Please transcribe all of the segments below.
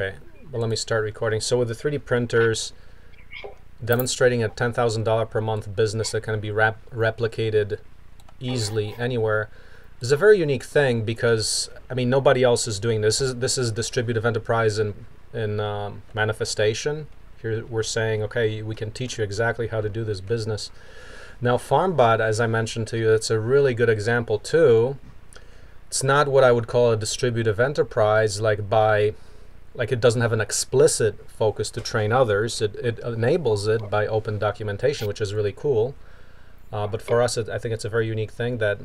Okay, well, let me start recording. So with the 3D printers, demonstrating a $10,000 per month business that can be replicated easily anywhere is a very unique thing because, I mean, nobody else is doing this. This is distributive enterprise in manifestation. Here we're saying, okay, we can teach you exactly how to do this business. Now, FarmBot, as I mentioned to you, it's a really good example too. It's not what I would call a distributive enterprise, like it doesn't have an explicit focus to train others. It enables it by open documentation, which is really cool. But for us, I think it's a very unique thing that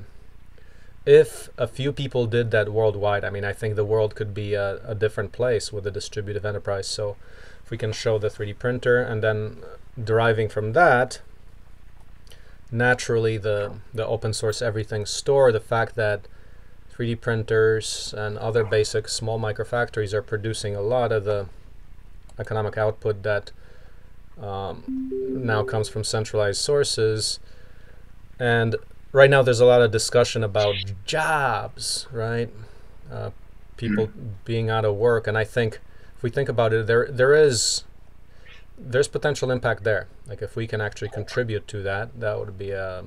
if a few people did that worldwide, I mean, I think the world could be a different place with a distributive enterprise. So if we can show the 3D printer and then deriving from that, naturally the open source everything store, the fact that 3D printers and other basic small microfactories are producing a lot of the economic output that now comes from centralized sources. And right now there's a lot of discussion about jobs, right? People being out of work. And I think if we think about it, there's potential impact there. Like if we can actually contribute to that, that would be a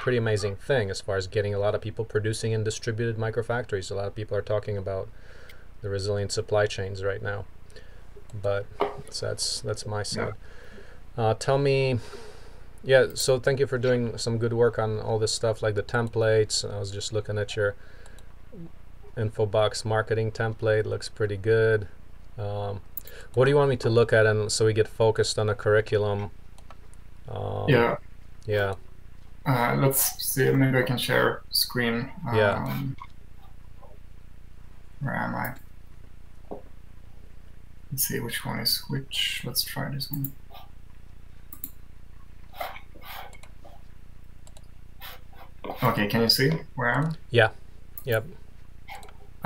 pretty amazing thing as far as getting a lot of people producing in distributed microfactories. A lot of people are talking about the resilient supply chains right now, but so that's my side. Tell me, yeah. So thank you for doing some good work on all this stuff, like the templates. I was just looking at your info box marketing template. Looks pretty good. What do you want me to look at, and so we get focused on a curriculum? Yeah. Let's see, maybe I can share screen. Yeah. Where am I? Let's see which one is which. Let's try this one. Okay, can you see where I am? Yeah. Yep.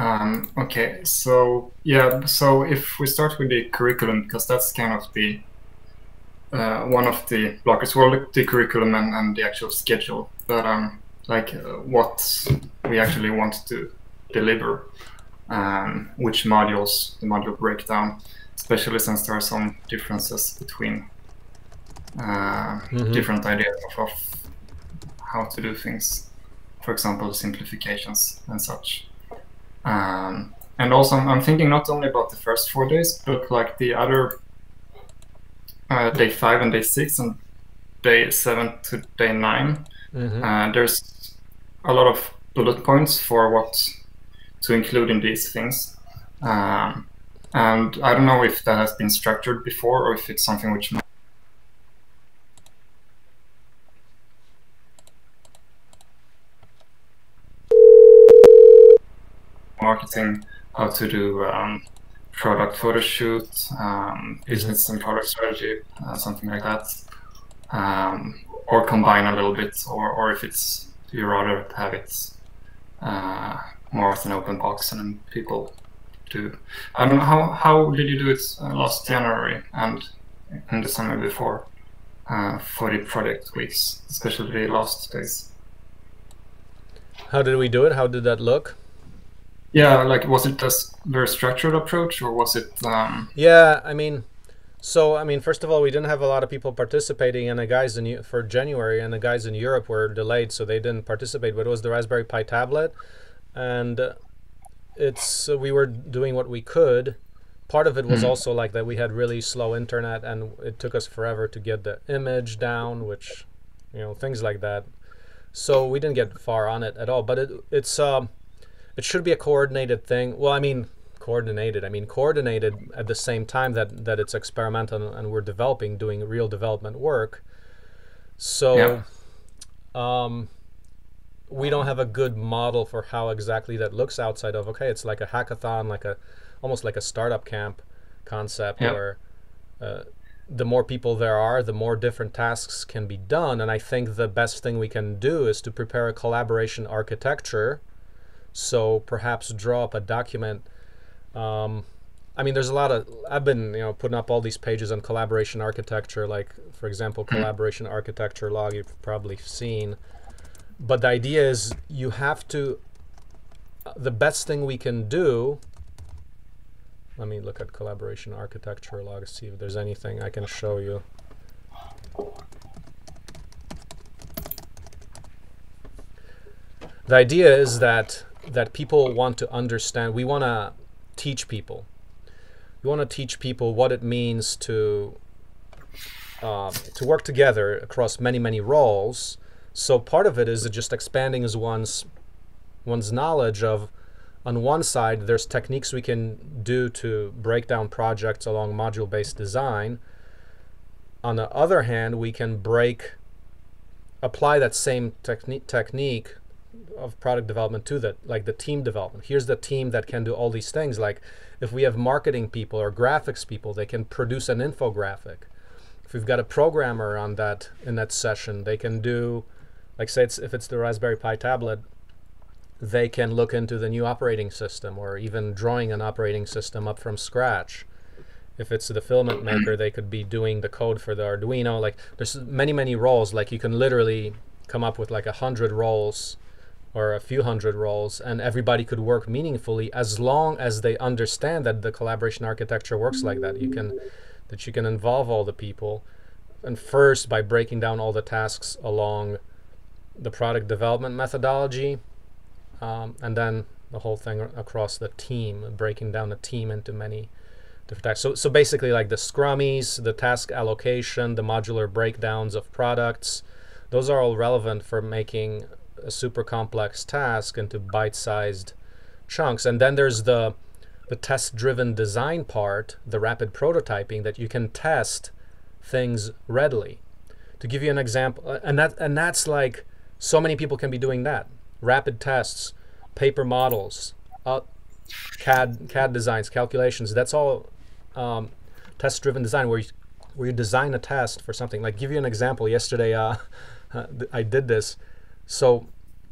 Okay, so yeah, so if we start with the curriculum, because that's kind of the one of the blockers, well, the curriculum and the actual schedule, but what we actually want to deliver, which modules, the module breakdown, especially since there are some differences between different ideas of how to do things, for example, simplifications and such. And also, I'm thinking not only about the first 4 days, but like the other day 5 and day 6 and day 7 to day 9. There's a lot of bullet points for what to include in these things. And I don't know if that has been structured before or if it's something which... marketing, how to do... product photo shoot, business and product strategy, something like that, or combine a little bit, or if it's you rather have it more of an open box and people do. I don't know how did you do it last January and in the summer before for the project weeks, especially the last days. How did we do it? How did that look? Yeah, like was it just very structured approach, or was it? Yeah, I mean, so I mean, first of all, we didn't have a lot of people participating, and the guys in for January and the guys in Europe were delayed, so they didn't participate. But it was the Raspberry Pi tablet, and we were doing what we could. Part of it was also like that we had really slow internet, and it took us forever to get the image down, which, you know, things like that. So we didn't get far on it at all. But it should be a coordinated thing. Well, I mean, coordinated. I mean, coordinated at the same time that it's experimental and we're developing, doing real development work. So yeah. We don't have a good model for how exactly that looks outside of, okay, it's like a hackathon, almost like a startup camp concept, yeah, where the more people there are, the more different tasks can be done. And I think the best thing we can do is to prepare a collaboration architecture. So perhaps draw up a document. I mean, there's a lot of, I've been, you know, putting up all these pages on collaboration architecture, like for example, collaboration architecture log, you've probably seen. But the idea is you have to, the best thing we can do, Let me look at collaboration architecture log, see if there's anything I can show you. The idea is that people want to understand. We want to teach people. We want to teach people what it means to work together across many, many roles. So part of it is just expanding one's knowledge of, on one side, there's techniques we can do to break down projects along module-based design. On the other hand, we can apply that same technique of product development to that, like the team development. Here's the team that can do all these things. Like if we have marketing people or graphics people, they can produce an infographic. If we've got a programmer on that in that session, they can do, like say if it's the Raspberry Pi tablet, they can look into the new operating system or even drawing an operating system up from scratch. If it's the filament maker, they could be doing the code for the Arduino. Like there's many, many roles. Like you can literally come up with like 100 roles or a few hundred roles, and everybody could work meaningfully as long as they understand that the collaboration architecture works like that. You can involve all the people, and first by breaking down all the tasks along the product development methodology, and then the whole thing across the team, breaking down the team into many different tasks. So basically like the scrummies, the task allocation, the modular breakdowns of products, those are all relevant for making a super complex task into bite-sized chunks. And then there's the test-driven design part, the rapid prototyping, that you can test things readily. To give you an example, and that's like so many people can be doing that. Rapid tests, paper models, CAD designs, calculations. That's all test-driven design, where you design a test for something. Like give you an example. Yesterday, I did this. So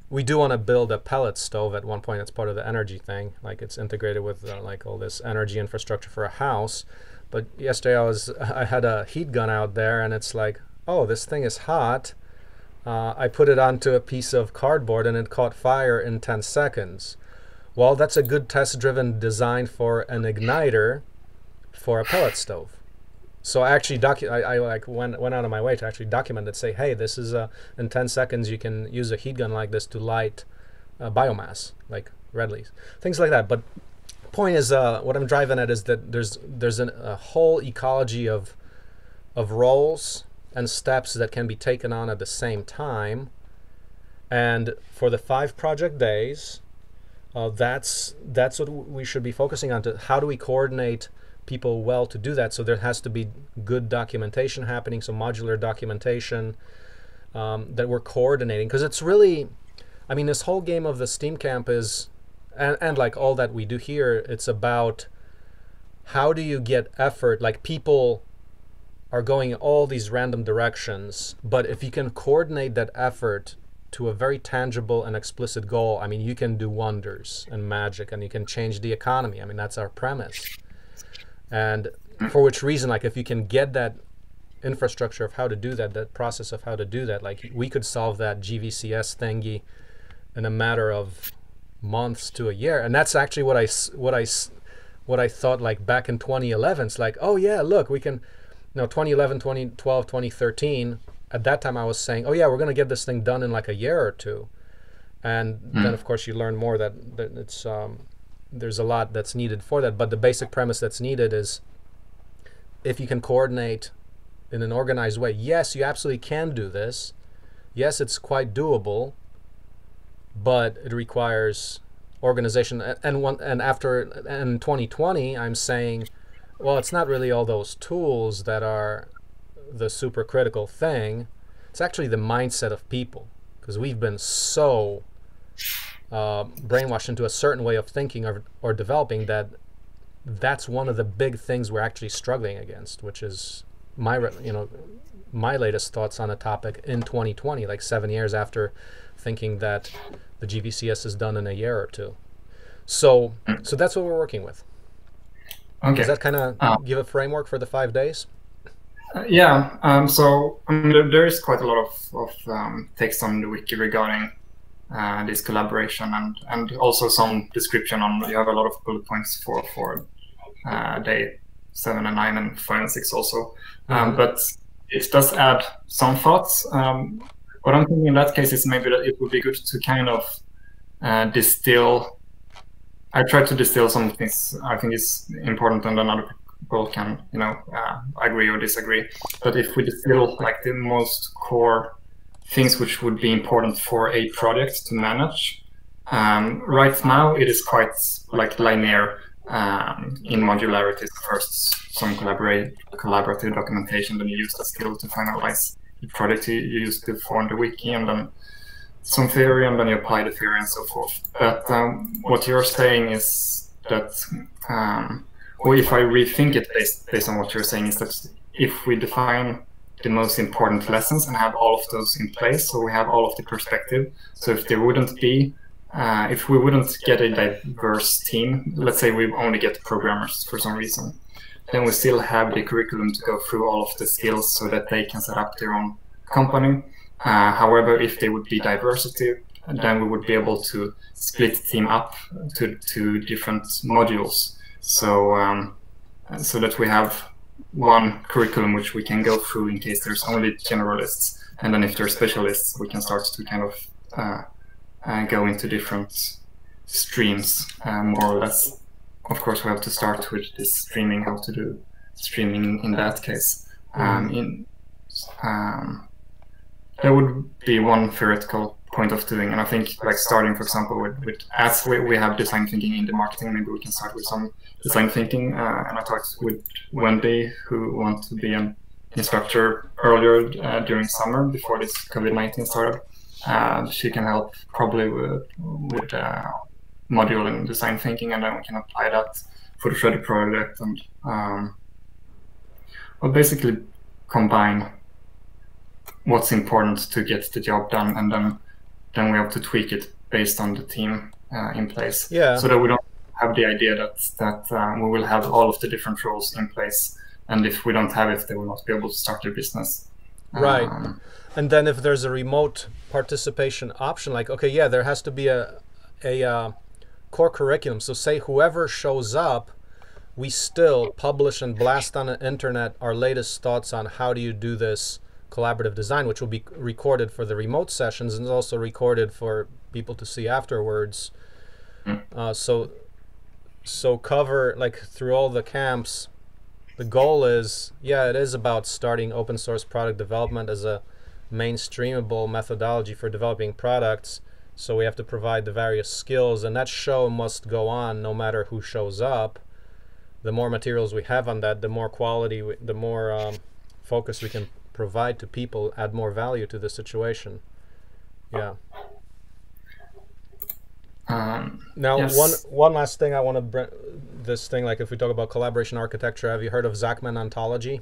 we do want to build a pellet stove at one point. It's part of the energy thing. Like it's integrated with like all this energy infrastructure for a house. But yesterday I had a heat gun out there, and it's like, oh, this thing is hot. I put it onto a piece of cardboard, and it caught fire in 10 seconds. Well, that's a good test-driven design for an igniter for a pellet stove. So I actually went out of my way to actually document it, say, hey, this is in 10 seconds you can use a heat gun like this to light biomass, like readily, things like that. But point is, what I'm driving at is that there's a whole ecology of roles and steps that can be taken on at the same time. And for the 5 project days, that's what we should be focusing on. How do we coordinate people well to do that? So there has to be good documentation happening, so modular documentation that we're coordinating, because it's really, I mean, this whole game of the STEAM camp is, and like all that we do here, it's about how do you get effort. Like people are going in all these random directions, but if you can coordinate that effort to a very tangible and explicit goal, I mean, you can do wonders and magic, and you can change the economy. I mean, that's our premise. And for which reason, like if you can get that infrastructure of how to do that, that process of how to do that, like we could solve that GVCS thingy in a matter of months to a year. And that's actually what I thought like back in 2011. It's like, oh yeah, look, we can, you know, 2011, 2012, 2013. At that time, I was saying, oh yeah, we're gonna get this thing done in like a year or two. And then of course you learn more that it's. There's a lot that's needed for that, but the basic premise that's needed is if you can coordinate in an organized way, yes, you absolutely can do this. Yes, it's quite doable, but it requires organization. And in 2020, I'm saying, well, it's not really all those tools that are the super critical thing. It's actually the mindset of people, because we've been so brainwashed into a certain way of thinking or developing that's one of the big things we're actually struggling against, which is my latest thoughts on a topic in 2020, like 7 years after thinking that the GVCS is done in a year or two. So that's what we're working with. Okay. Does that kind of give a framework for the 5 days? Yeah. There is quite a lot of text on the wiki regarding this collaboration, and also some description on. You have a lot of bullet points for day 7 and 9 and 5 and 6 also. But it does add some thoughts. What I'm thinking in that case is maybe that it would be good to kind of distill. I try to distill some things I think is important, and then other people can, you know, agree or disagree. But if we distill like the most core things which would be important for a project to manage, right now it is quite like linear in modularity. First, some collaborative documentation, then you use that skill to finalize the project you used before on the wiki, and then some theory, and then you apply the theory and so forth. But what you're saying is that, or if I rethink it based on what you're saying, is that if we define the most important lessons and have all of those in place, so we have all of the perspective, so if there wouldn't be, if we wouldn't get a diverse team, let's say we only get programmers for some reason, then we still have the curriculum to go through all of the skills so that they can set up their own company. However, if there would be diversity, then we would be able to split the team up to different modules, so so that we have one curriculum which we can go through in case there's only generalists, and then if there's specialists, we can start to kind of go into different streams, more or less. Of course, we have to start with this streaming, how to do streaming in that case. That would be one theoretical point of doing, and I think like starting, for example, with as we have design thinking in the marketing, maybe we can start with some design thinking. And I talked with Wendy, who wants to be an instructor earlier during summer before this COVID-19 started. She can help probably with module in design thinking, and then we can apply that for the 3D project, and well, basically combine what's important to get the job done, and then we have to tweak it based on the team in place. Yeah. So that we don't have the idea that we will have all of the different roles in place, and if we don't have it, they will not be able to start their business. Right. And then if there's a remote participation option, like, okay, yeah, there has to be a core curriculum. So say whoever shows up, we still publish and blast on the internet our latest thoughts on how do you do this collaborative design, which will be recorded for the remote sessions and also recorded for people to see afterwards. So cover, like, through all the camps, the goal is, yeah, it is about starting open source product development as a mainstreamable methodology for developing products. So we have to provide the various skills, and that show must go on no matter who shows up. The more materials we have on that, the more quality, the more focus we can provide to people, add more value to the situation. Yeah. Now, yes. one last thing I want to bring, this thing, like, if we talk about collaboration architecture, have you heard of Zachman ontology?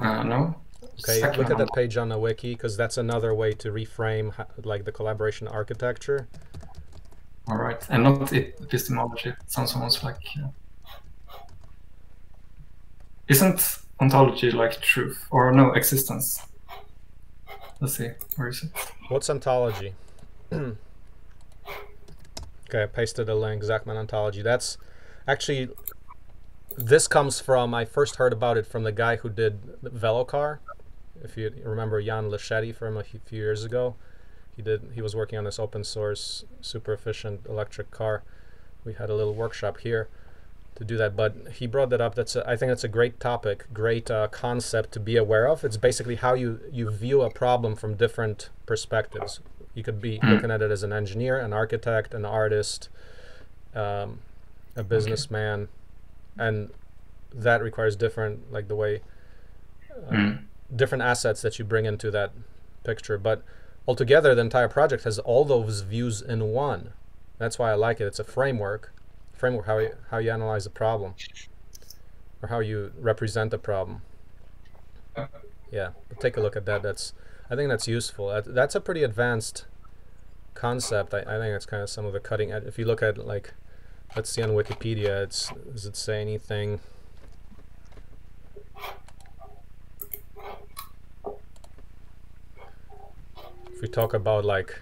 No. Okay, Zachman, look at that page on the wiki, because that's another way to reframe like the collaboration architecture. All right, and not epistemology. It sounds almost like, isn't ontology like truth, or no, existence? Let's see, where is it? What's ontology? Okay, I pasted a link, Zachman ontology. That's actually, this comes from, I first heard about it from the guy who did Velocar. If you remember Jan Leschetti from a few years ago, he was working on this open source, super efficient electric car. We had a little workshop here to do that, but he brought that up. That's a, I think that's a great topic, great concept to be aware of. It's basically how you view a problem from different perspectives. You could be looking at it as an engineer, an architect, an artist, a businessman, and that requires different, like, the way different assets that you bring into that picture. But altogether, the entire project has all those views in one. That's why I like it. It's a framework how you analyze a problem, or how you represent a problem. Yeah, but take a look at that. I think that's useful. That's a pretty advanced concept. I think that's kind of some of the cutting edge. If you look at, like, let's see on Wikipedia, does it say anything? If we talk about, like,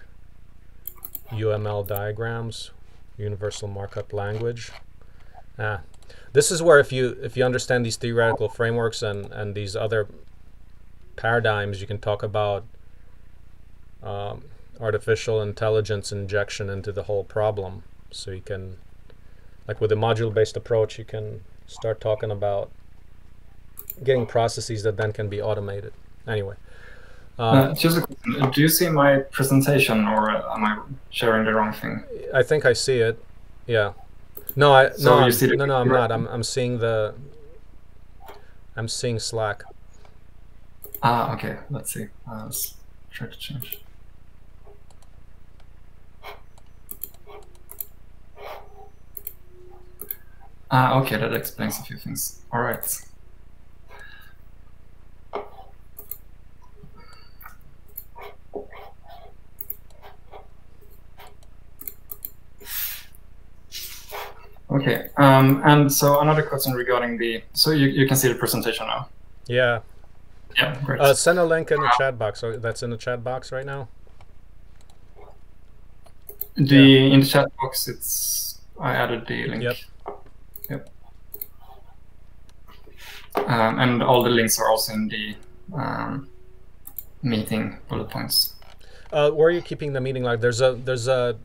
UML diagrams, universal markup language, This is where if you understand these theoretical frameworks and these other paradigms, you can talk about artificial intelligence injection into the whole problem. So you can, like with a module-based approach, you can start talking about getting processes that then can be automated. Anyway. Jessica, do you see my presentation, or am I sharing the wrong thing? I think I see it. Yeah. No, I'm not. I'm seeing the. I'm seeing Slack. Ah, okay. Let's see. Let's try to change. Ah, okay. That explains a few things. All right. Okay, and so another question regarding the, so you can see the presentation now? Yeah. Yeah, great. Send a link in the chat box. So that's in the chat box right now? In the chat box, it's, I added the link. Yep. And all the links are also in the meeting bullet points. Where are you keeping the meeting log? There's a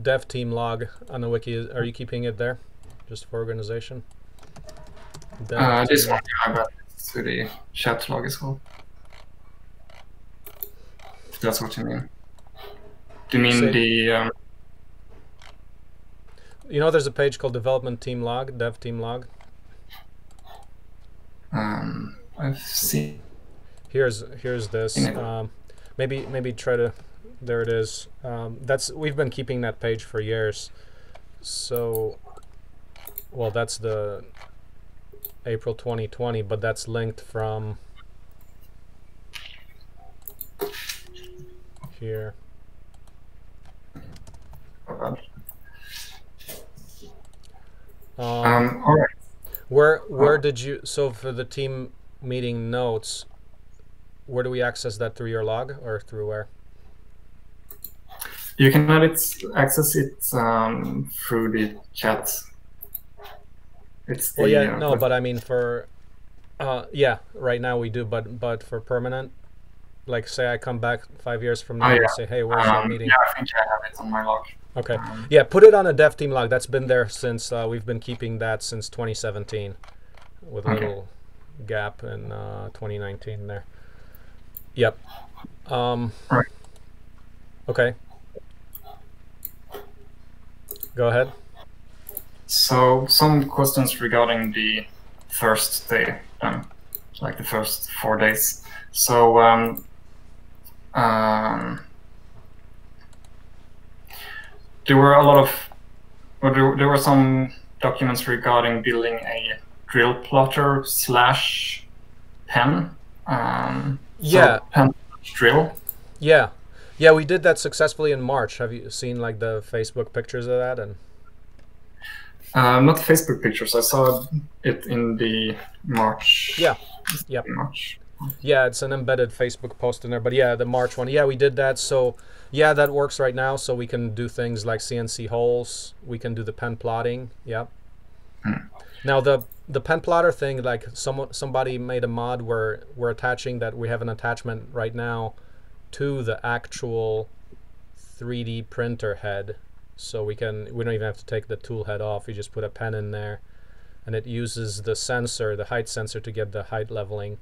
dev team log on the wiki. Are you keeping it there, just for organization? This one, yeah, but it's to the chat log as well. If that's what you mean. Do you mean the? You know, there's a page called development team log, dev team log. I've seen. Here's this. Maybe try to. There it is. We've been keeping that page for years. So, well, that's the April 2020, but that's linked from here. All right. Where did you? So for the team meeting notes, where do we access that, through your log or through where? You can access it through the chat. It's the, well, yeah, no, but I mean for, yeah, right now we do, but for permanent, like say I come back 5 years from now and say, hey, where's that meeting? Yeah, I think I have it on my log. Okay, yeah, put it on a dev team log. That's been there since, we've been keeping that since 2017 with a little gap in 2019 there. Yep. All right. Okay. Go ahead. So some questions regarding the first day, like the first 4 days. So there were a lot of, well, there were some documents regarding building a drill plotter slash pen. Yeah. So pen drill. Yeah. Yeah, we did that successfully in March. Have you seen like the Facebook pictures of that? And not Facebook pictures. I saw it in the March. Yeah. Yep. March. Yeah, it's an embedded Facebook post in there. But yeah, the March one. Yeah, we did that. So yeah, that works right now. So we can do things like CNC holes. We can do the pen plotting. Yep. Hmm. Now the pen plotter thing, like somebody made a mod where we're attaching that. We have an attachment right now to the actual 3D printer head, so we don't even have to take the tool head off. You just put a pen in there, and it uses the sensor, the height sensor, to get the height leveling,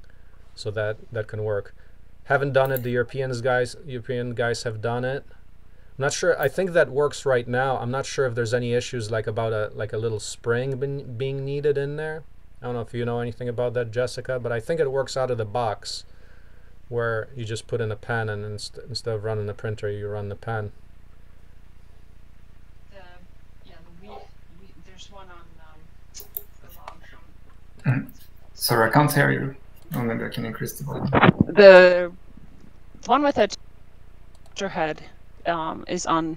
so that can work. Haven't done it. The European guys have done it. I'm not sure. I think that works right now. I'm not sure if there's any issues like about a little spring being needed in there. I don't know if you know anything about that, Jessica, but I think it works out of the box, where you just put in a pen, and instead of running the printer, you run the pen. There's one on the log from... Sorry, I can't hear you. Oh, maybe I can increase the volume. The one with a printer head is on,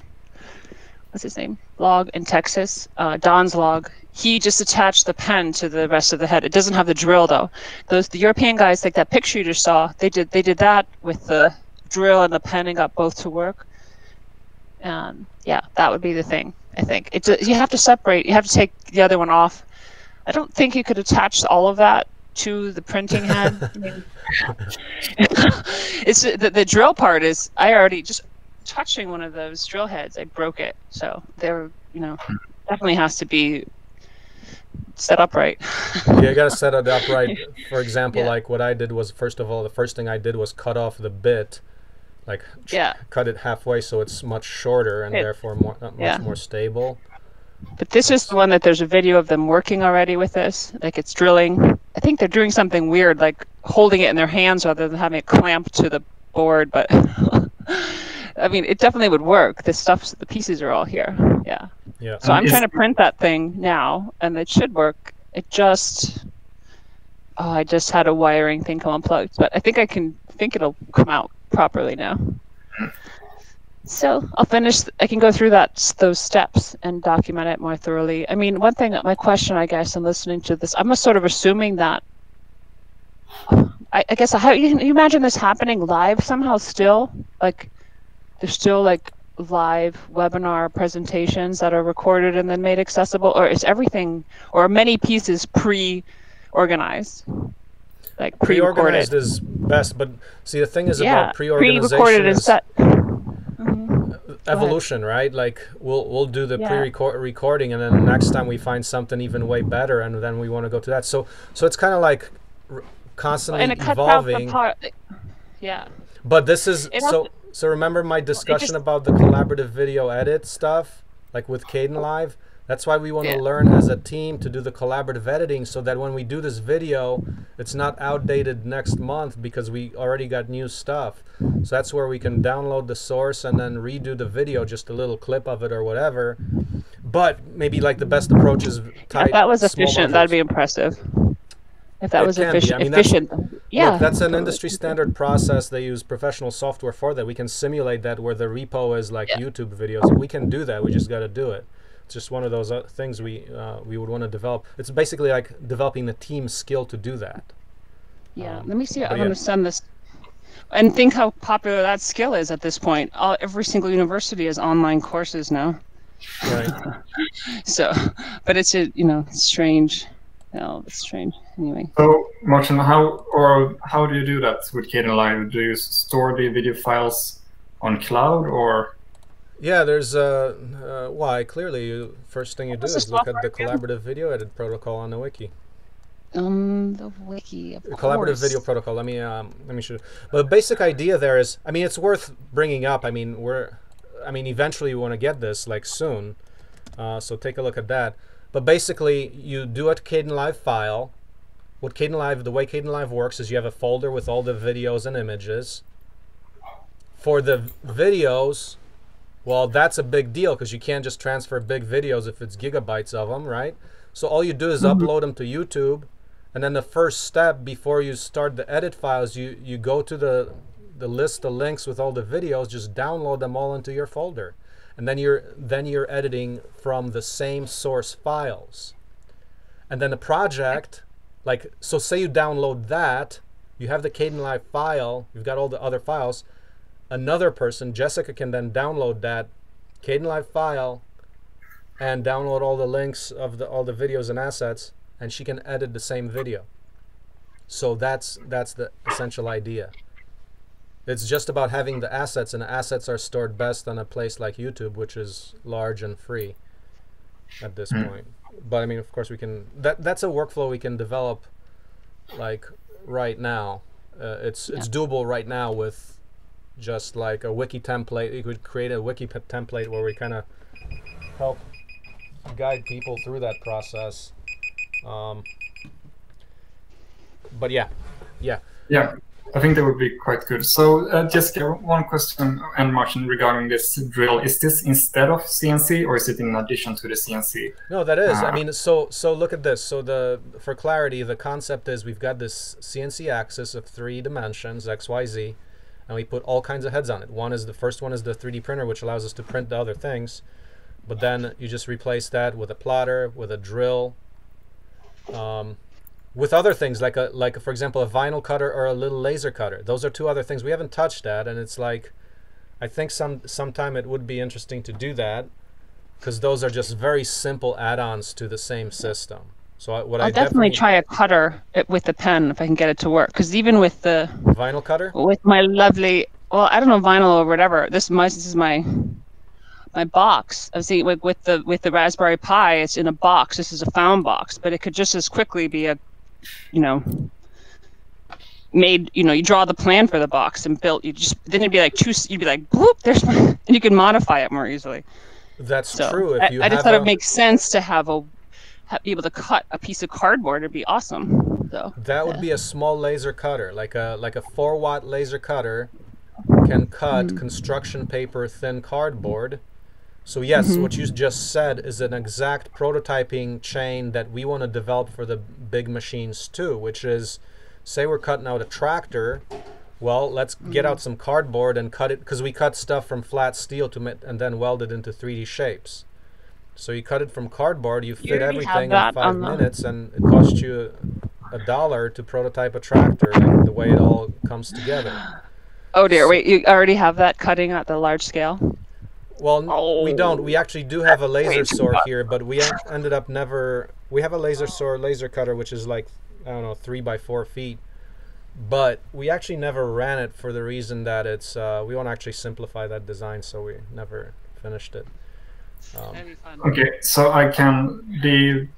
what's his name? Log in Texas, Don's log. He just attached the pen to the rest of the head. It doesn't have the drill though. The European guys, like that picture you just saw, they did that with the drill and the pen and got both to work. Yeah, that would be the thing. I think. It's a, you have to separate. You have to take the other one off. I don't think you could attach all of that to the printing head. I mean, it's the drill part is I already just touching one of those drill heads, I broke it. So they're, you know, definitely has to be set up right. Yeah, you got to set it up right. For example, yeah. Like what I did was, first of all, the first thing I did was cut off the bit, like yeah. Cut it halfway so it's much shorter and therefore more, yeah. Much more stable. But this is the one that there's a video of them working already with this. Like it's drilling. I think they're doing something weird, like holding it in their hands rather than having it clamped to the board. But I mean, it definitely would work. The stuff, the pieces are all here. Yeah. Yeah. So I'm trying to print that thing now, and it should work. It just, oh, I just had a wiring thing come unplugged, but I think I can. I think it'll come out properly now. So I'll finish. I can go through those steps and document it more thoroughly. I mean, one thing that my question, I guess, in listening to this, I'm sort of assuming that. I guess how you imagine this happening live somehow still, like there's still like live webinar presentations that are recorded and then made accessible, or is everything or many pieces pre-organized? Like pre-organized is best, but see the thing is yeah. About pre-organization pre-recorded is that evolution, right? Like we'll do the yeah. pre-recording, and then the next time we find something even way better, and then we want to go to that. So it's kind of like constantly evolving. Yeah. But this is so remember my discussion about the collaborative video edit stuff, like with Kdenlive. That's why we want to learn as a team to do the collaborative editing, so that when we do this video, it's not outdated next month because we already got new stuff. So that's where we can download the source and then redo the video, just a little clip of it or whatever. But maybe like the best approach is tight. If that was efficient, that'd be impressive. If that was efficient. I mean, that's an industry standard process. They use professional software for that. We can simulate that where the repo is like YouTube videos. We can do that. We just got to do it. It's just one of those things we would want to develop. It's basically like developing the team skill to do that. Yeah, let me see. I'm going to send this. And think how popular that skill is at this point. Every single university has online courses now. Right. So, but it's it's strange. No, it's strange. Anyway. So, Marcin, how do you do that with Kdenlive? Do you store the video files on cloud or? Yeah, there's clearly, first thing you do is look at the collaborative video edit protocol on the wiki. The wiki, of course. Collaborative video prototol. Let me show you. But the basic idea there is, I mean, it's worth bringing up. I mean, eventually we want to get this like soon, so take a look at that. But basically, you do a Kdenlive file. The way Kdenlive works is you have a folder with all the videos and images. For the videos. Well, that's a big deal because you can't just transfer big videos if it's gigabytes of them, right? So all you do is upload them to YouTube, and then the first step before you start the edit files, you go to the list of links with all the videos, just download them all into your folder, and then you're editing from the same source files. And then the project, like so, say you download that, you have the Kdenlive file, you've got all the other files. Another person, Jessica, can then download that Kdenlive file and download all the links of all the videos and assets, and she can edit the same video. So that's the essential idea. It's just about having the assets, and the assets are stored best on a place like YouTube, which is large and free at this point. But I mean, of course, we can. That's a workflow we can develop, like right now. It's doable right now with. Just like a wiki template, you could create a wiki template where we kind of help guide people through that process. But yeah, I think that would be quite good. So Jessica, one question, and Marcin, regarding this drill: is this instead of CNC, or is it in addition to the CNC? No, that is. I mean, so look at this. So for clarity, the concept is we've got this CNC axis of 3 dimensions, x, y, z. And we put all kinds of heads on it. The first one is the 3D printer, which allows us to print the other things. But then you just replace that with a plotter, with a drill, with other things like for example a vinyl cutter or a little laser cutter. Those are 2 other things we haven't touched at, and it's like I think sometime it would be interesting to do that. because those are just very simple add-ons to the same system. So what I'll definitely try a cutter with a pen if I can get it to work. Because even with the vinyl cutter, with my lovely, well, I don't know, vinyl or whatever. This is my box. I see with the Raspberry Pi, it's in a box. This is a found box, but it could just as quickly be a, you know, made. You know, you draw the plan for the box and built. You just then it'd be like two. You'd be like, boop. There's my, and you can modify it more easily. That's so true. If you I just thought it makes sense to have a. Be able to cut a piece of cardboard would be awesome. So that would be a small laser cutter, like a 4-watt laser cutter, can cut construction paper, thin cardboard. So yes, what you just said is an exact prototyping chain that we want to develop for the big machines too. Which is, say we're cutting out a tractor, well, let's get out some cardboard and cut it, because we cut stuff from flat steel to and then weld it into 3D shapes. So you cut it from cardboard, you fit everything in 5 minutes, and it costs you $1 to prototype a tractor, like the way it all comes together. Oh dear, wait, you already have that cutting at the large scale? Well, we don't. We actually do have a laser saw here, but we ended up never... We have a laser saw, laser cutter, which is like, I don't know, 3 by 4 feet. But we actually never ran it for the reason that it's... we want to actually simplify that design, so we never finished it. Okay, so I can be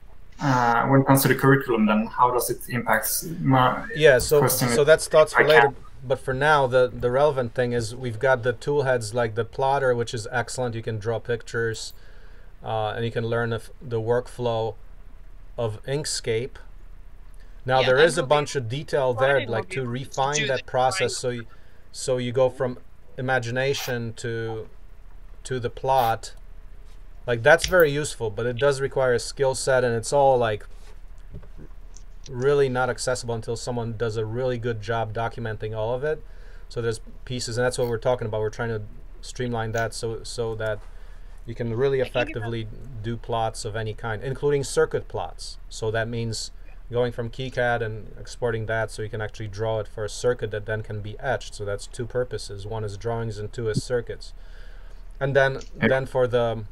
when it comes to the curriculum, then how does it impact my so that's thoughts for later, but for now the relevant thing is we've got the tool heads like the plotter, which is excellent. You can draw pictures and you can learn the workflow of Inkscape. Now there is a bunch of detail there, like to refine that process, so you go from imagination to the plot. Like, that's very useful, but it does require a skill set, and it's all like really not accessible until someone does a really good job documenting all of it. So there's pieces, and that's what we're talking about. We're trying to streamline that so that you can really effectively do plots of any kind, including circuit plots. So that means going from KiCad and exporting that so you can actually draw it for a circuit that then can be etched. So that's two purposes. One is drawings and two is circuits. And then for the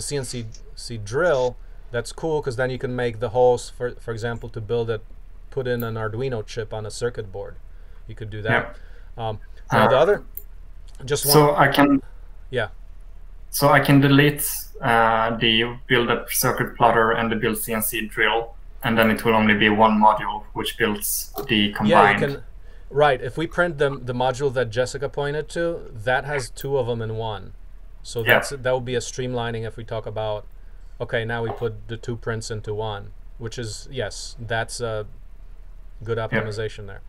CNC drill, that's cool, because then you can make the holes, for example, to build it, put in an Arduino chip on a circuit board. You could do that. Yeah. Now the other, just one. So I can, so I can delete the build a circuit plotter and the build CNC drill, and then it will only be one module which builds the combined. Yeah, you can, right. If we print the module that Jessica pointed to, that has two of them in one. So that would be a streamlining if we talk about, okay, now we put the two prints into one, which is, yes, that's a good optimization there.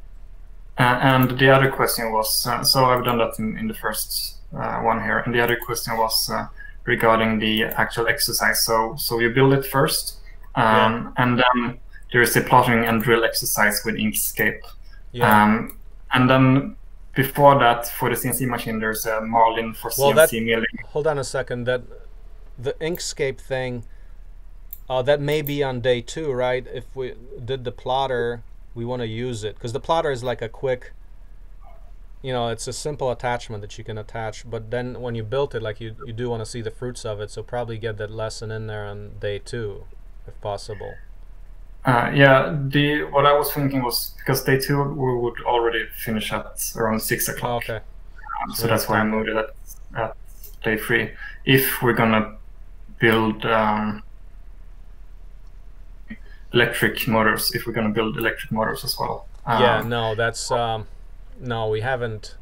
And the other question was, so I've done that in the first one here, and the other question was regarding the actual exercise. So you build it first, and then there is the plotting and drill exercise with Inkscape. Yeah. And then... Before that, for the CNC machine, there's a Marlin for CNC milling. Hold on a second. The Inkscape thing, that may be on day 2, right? If we did the plotter, we want to use it. Because the plotter is like a quick, you know, it's a simple attachment that you can attach. But then when you built it, like you do want to see the fruits of it. So probably get that lesson in there on day 2, if possible. Yeah, what I was thinking was, because day 2 we would already finish at around 6 o'clock. Okay. So that's why I moved it at day 3. If we're gonna build electric motors as well. Yeah, no, that's no, we haven't.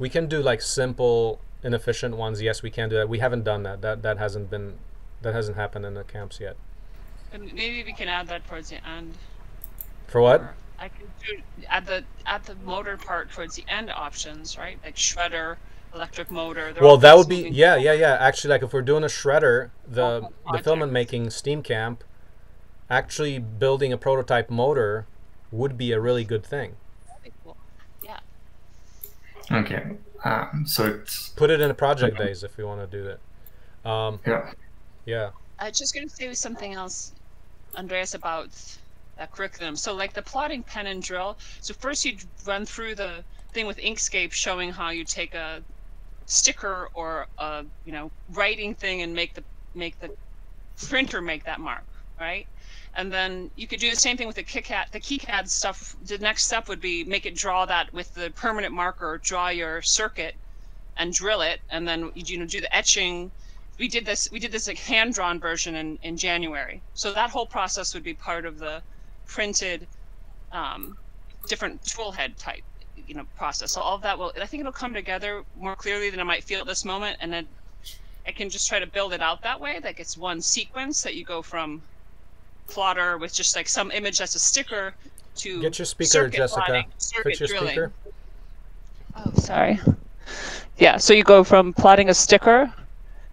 We can do like simple, inefficient ones. Yes, we can do that. We haven't done that. That hasn't happened in the camps yet. Maybe we can add that towards the end. For what? Or I can do add the motor part towards the end options, right? Like shredder, electric motor. Well, that would be yeah. Actually, like if we're doing a shredder, the filament making STEAM camp, actually building a prototype motor would be a really good thing. That'd be cool. Yeah. Okay. So it's... put it in a project days if we want to do that. Yeah. I was just going to say something else, Andreas, about that curriculum. So like the plotting pen and drill. So first you run through the thing with Inkscape showing how you take a sticker or a writing thing and make the make the printer make that mark, right? And then you could do the same thing with the KiCad stuff. The next step would be make it draw that with the permanent marker, draw your circuit and drill it, and then do the etching. We did this like hand-drawn version in January. So that whole process would be part of the printed different tool head type, process. So all of that will, I think it'll come together more clearly than I might feel at this moment. And then I can just try to build it out that way. Like it's one sequence that you go from plotter with just like some image that's a sticker to get your speaker, circuit Jessica. Plotting, circuit Put your drilling. Speaker. Oh, sorry. Yeah, so you go from plotting a sticker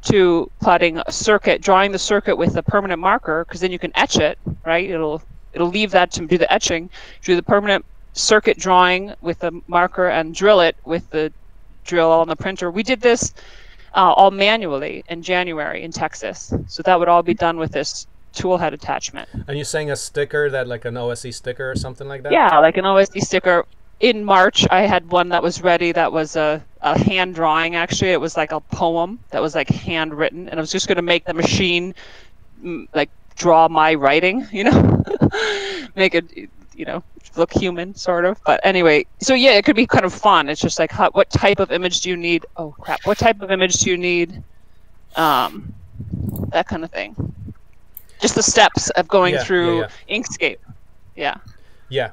to plotting a circuit, drawing the circuit with a permanent marker, because then you can etch it, right? It'll leave that to do the etching, do the permanent circuit drawing with the marker, and drill it with the drill on the printer. We did this all manually in January in Texas, so that would all be done with this toolhead attachment. And you're saying a sticker, that like an OSE sticker or something like that? Yeah, like an OSE sticker. In March, I had one that was ready that was a hand drawing, actually. It was like a poem that was like handwritten, and I was just going to make the machine like draw my writing, make it, look human, sort of. But anyway, so yeah, it could be kind of fun. It's just like, what type of image do you need? Oh, crap. What type of image do you need? That kind of thing. Just the steps of going through Inkscape. Yeah. Yeah.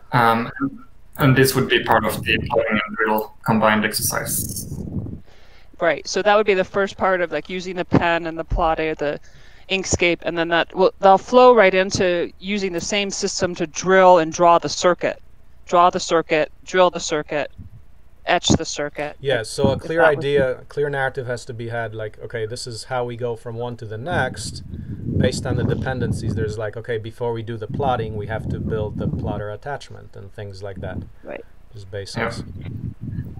And this would be part of the plotting and drill combined exercise. Right. So that would be the first part of like using the pen and the plotter, the Inkscape, and then that will they'll flow right into using the same system to drill and draw the circuit. Draw the circuit, drill the circuit, etch the circuit. Yeah, so a clear idea, a clear narrative has to be had, like, okay, this is how we go from one to the next based on the dependencies. There's like, okay, before we do the plotting, we have to build the plotter attachment and things like that. Right. Just basics.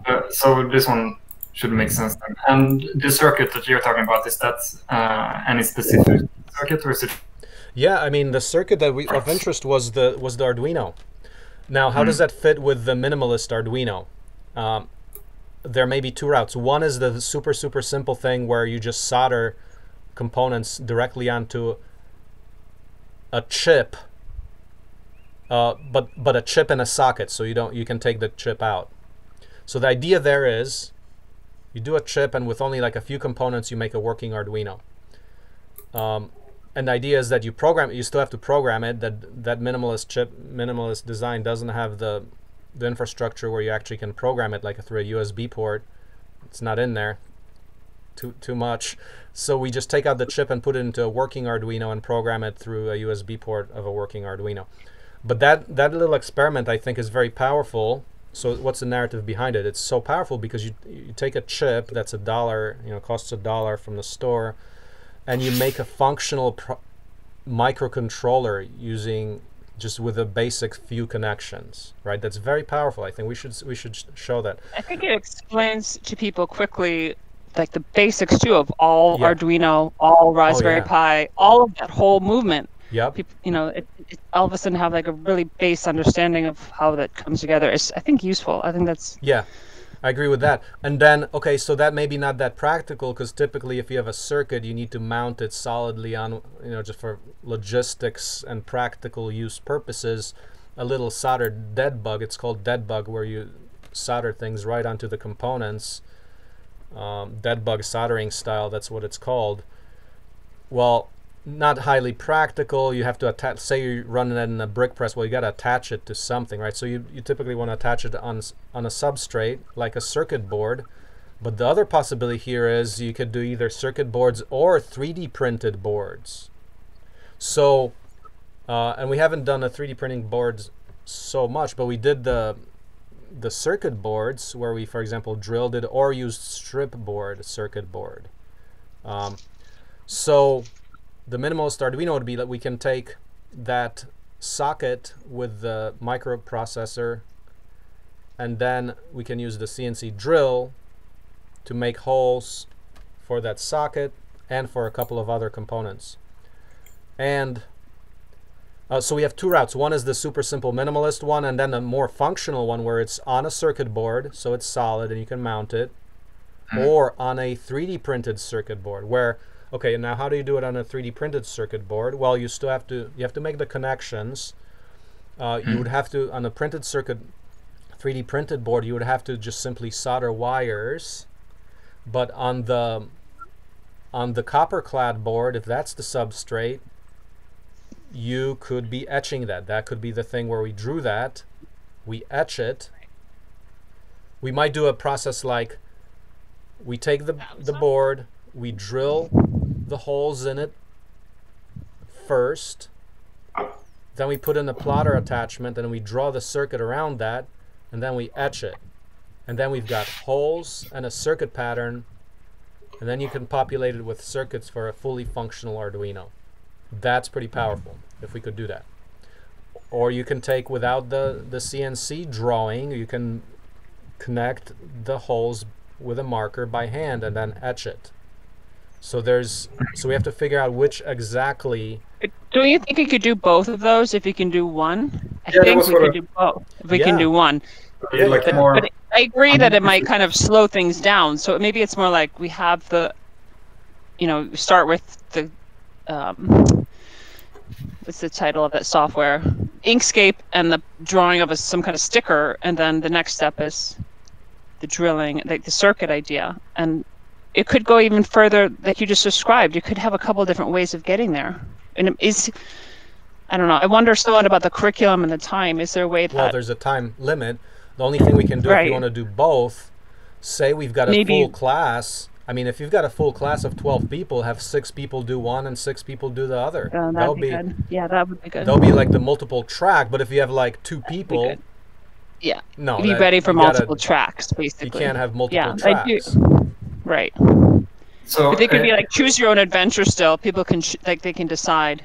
Yeah. So this one should make sense then. And the circuit that you're talking about, is that any specific circuit, or is it? Yeah, I mean, the circuit that we of interest was the Arduino. Now, how does that fit with the minimalist Arduino? There may be two routes. One is the super simple thing where you just solder components directly onto a chip, but a chip and a socket, so you can take the chip out. So the idea there is you do a chip, and with only like a few components you make a working Arduino. And the idea is that you program it. You still have to program it. That minimalist chip, minimalist design doesn't have the infrastructure where you actually can program it, like through a USB port. It's not in there too much. So we just take out the chip and put it into a working Arduino and program it through a USB port of a working Arduino. But that little experiment, I think, is very powerful. So what's the narrative behind it? It's so powerful because you take a chip that's $1, costs $1 from the store, and you make a functional microcontroller using just with a basic few connections, right? That's very powerful. I think we should show that. I think it explains to people quickly like the basics too of all Arduino, all Raspberry Pi, all of that whole movement. Yeah. It all of a sudden have like a really base understanding of how that comes together. It's, I think, useful. I think that's. Yeah, I agree with that. And then, okay, so that may be not that practical, because typically if you have a circuit, you need to mount it solidly on, just for logistics and practical use purposes, a little soldered dead bug. It's called dead bug, where you solder things right onto the components. Dead bug soldering style, that's what it's called. Well, not highly practical. You have to attach, say you're running it in a brick press, well, you got to attach it to something, right? So you typically want to attach it on a substrate, like a circuit board. But the other possibility here is you could do either circuit boards or 3D printed boards. So, and we haven't done the 3D printing boards so much, but we did the circuit boards where we, for example, drilled it or used strip board, circuit board. So the minimalist Arduino would be that we can take that socket with the microprocessor, and then we can use the CNC drill to make holes for that socket and for a couple of other components. And so we have two routes. One is the super simple minimalist one, and then a more functional one where it's on a circuit board, so it's solid and you can mount it, or on a 3D printed circuit board where Okay, now how do you do it on a 3D printed circuit board? Well, you still have to, you have to make the connections. You would have to, on a printed circuit, 3D printed board, you would have to just simply solder wires. But on the copper clad board, if that's the substrate, you could be etching that. That could be the thing where we drew that, we etch it. We might do a process like we take the board, we drill the holes in it first, then we put in a plotter attachment and we draw the circuit around that, and then we etch it. And then we've got holes and a circuit pattern, and then you can populate it with circuits for a fully functional Arduino. That's pretty powerful if we could do that. Or you can take, without the CNC drawing, you can connect the holes with a marker by hand and then etch it. So there's, so we have to figure out which exactly. Don't you think you could do both of those if you can do one? I think we could do both if we can do one. Yeah, like but I agree that it might kind of slow things down. So maybe it's more like we have the, you know, start with the, what's the title of that software? Inkscape, and the drawing of a, some kind of sticker, and then the next step is the drilling, like the circuit idea. And it could go even further, like you just described. You could have a couple of different ways of getting there. And it is, I don't know. I wonder so much about the curriculum and the time. Is there a way that? Well, there's a time limit. The only thing we can do if you want to do both, say we've got a full class. I mean, if you've got a full class of 12 people, have 6 people do one and 6 people do the other. That would be good. Yeah, that would be good. That'll be like the multiple track. But if you have like 2 people, yeah, no, be ready for multiple tracks. Basically, you can't have multiple tracks. I do. Right. So they could be like choose your own adventure. Still, people can like they can decide.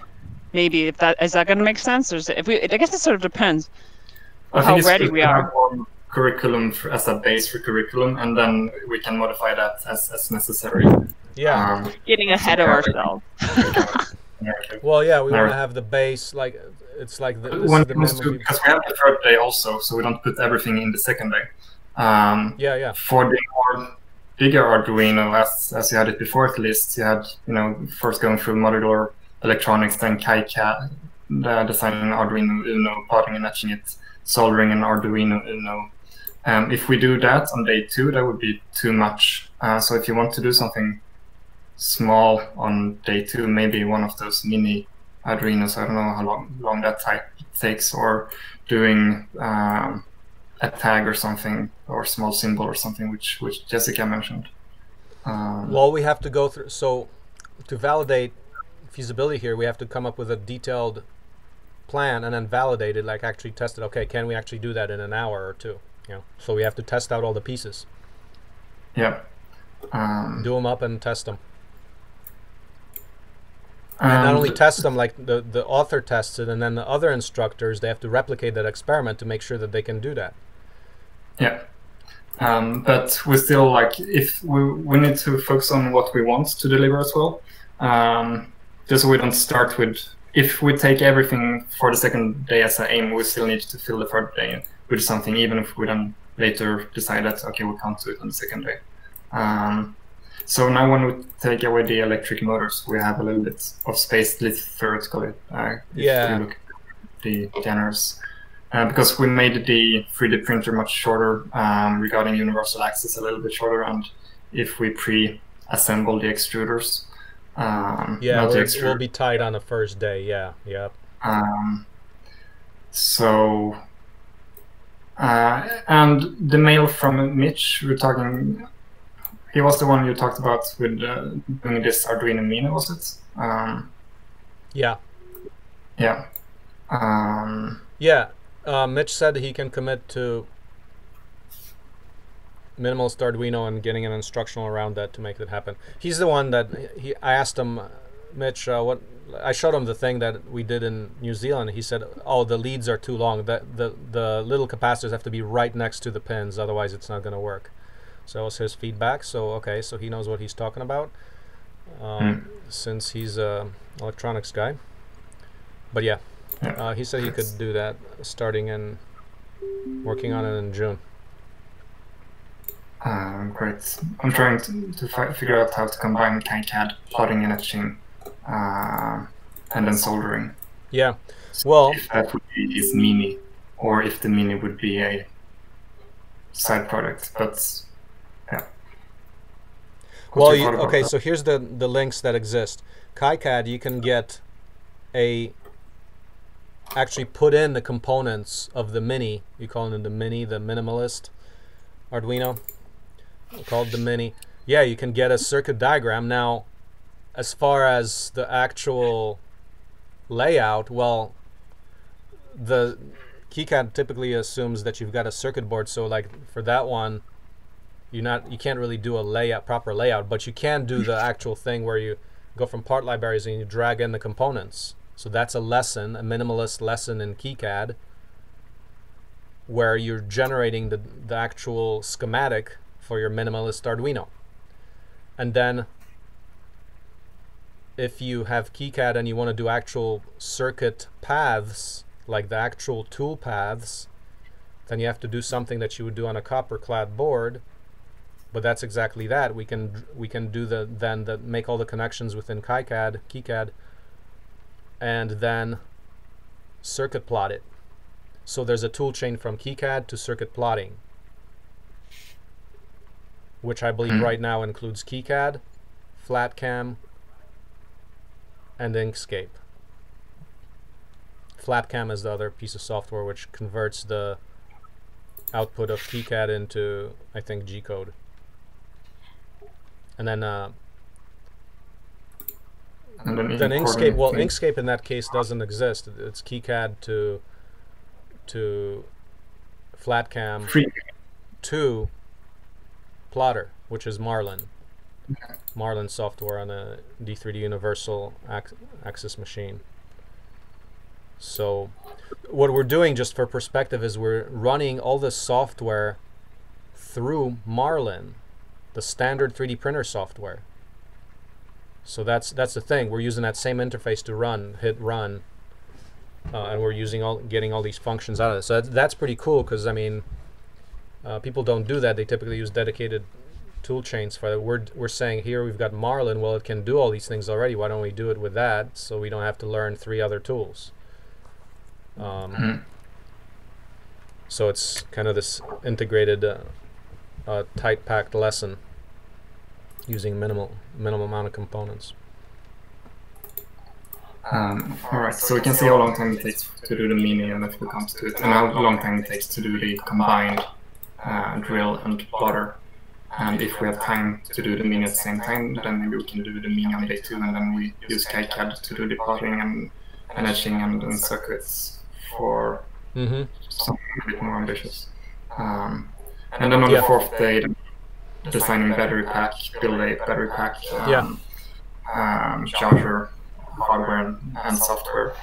Maybe if that is that going to make sense, or is it, if we, I guess it sort of depends. I think it's ready we are. Curriculum as a base for curriculum, and then we can modify that as necessary. Yeah, getting ahead of ourselves. Well, yeah, we want to have the base like it's like the because we have the 3rd day also, so we don't put everything in the 2nd day. Yeah, yeah. For the more bigger Arduino, as you had it before, at least you had first going through motherboard electronics, then KiCad, designing Arduino Uno, parting and etching it, soldering an Arduino Uno. If we do that on day 2, that would be too much. So if you want to do something small on day 2, maybe one of those mini Arduinos, I don't know how long that type takes, or doing a tag or something, or small symbol or something, which Jessica mentioned. Well, we have to go through, so to validate feasibility here, we have to come up with a detailed plan and then validate it, like actually test it. Okay, can we actually do that in an hour or 2? You know, so we have to test out all the pieces. Yeah. Do them up and test them. And not only test them, like the author tests it, and then the other instructors, they have to replicate that experiment to make sure that they can do that. Yeah. But we still, like, if we need to focus on what we want to deliver as well. Just so we don't start with, if we take everything for the 2nd day as an aim, we still need to fill the 3rd day with something, even if we then later decide that, okay, we can't do it on the 2nd day. So now when we take away the electric motors, we have a little bit of space left theoretically. If you look at the generators. Because we made the 3D printer much shorter, regarding universal access a little bit shorter, and if we pre-assemble the extruders, we'll be tight on the 1st day. And the mail from Mitch, we're talking, he was the one you talked about with doing this Arduino Mini, was it? Mitch said he can commit to minimalist Arduino and getting an instructional around that to make that happen. He's the one that I asked him, Mitch, what I showed him the thing that we did in New Zealand. He said, "Oh, the leads are too long. That the little capacitors have to be right next to the pins, otherwise it's not going to work." So that was his feedback. So okay, so he knows what he's talking about, since he's a electronics guy. But yeah, he said he could do that, starting and working on it in June. I'm trying to figure out how to combine KiCad, plotting and etching, and then soldering. Yeah, well... So if that would be is Mini, or if the Mini would be a side product, but... yeah. Well, you, okay, so here's the links that exist. KiCad, you can get a... actually put in the components of the Mini. You call it the Mini, the minimalist Arduino. Called the Mini. Yeah, you can get a circuit diagram. Now, as far as the actual layout, well, the KiCad typically assumes that you've got a circuit board. So, like for that one, you can't really do a layout, proper layout, but you can do the actual thing where you go from part libraries and you drag in the components. So that's a lesson, a minimalist lesson in KiCad, where you're generating the actual schematic for your minimalist Arduino. And then if you have KiCad and you want to do actual circuit paths, like the actual tool paths, then you have to do something that you would do on a copper clad board. But that's exactly that. We can do the make all the connections within KiCad and then circuit plot it. So there's a tool chain from KiCad to circuit plotting, which I believe right now includes KiCad, Flatcam, and Inkscape. Flatcam is the other piece of software which converts the output of KiCad into, I think, G-code. And then Inkscape, well, Inkscape in that case doesn't exist. It's KiCad to Flatcam to Plotter, which is Marlin. Marlin software on a D3D universal access machine. So what we're doing, just for perspective, is we're running all this software through Marlin, the standard 3D printer software. So that's the thing. We're using that same interface to run, hit run, and we're using getting all these functions out of it. So that's pretty cool, because I mean, people don't do that. They typically use dedicated tool chains for that. We're saying here we've got Marlin. Well, it can do all these things already. Why don't we do it with that so we don't have to learn 3 other tools? So it's kind of this integrated, tight-packed lesson using minimal amount of components. All right, so we can see how long time it takes to do the Mini, and if it comes to it, and how long time it takes to do the combined drill and plotter. And if we have time to do the Mini at the same time, then maybe we can do the Mini on day 2, and then we use KiCad to do the plotting and etching and circuits for something a bit more ambitious. And then on the 4th day, designing battery pack, build a battery pack, charger, hardware and software.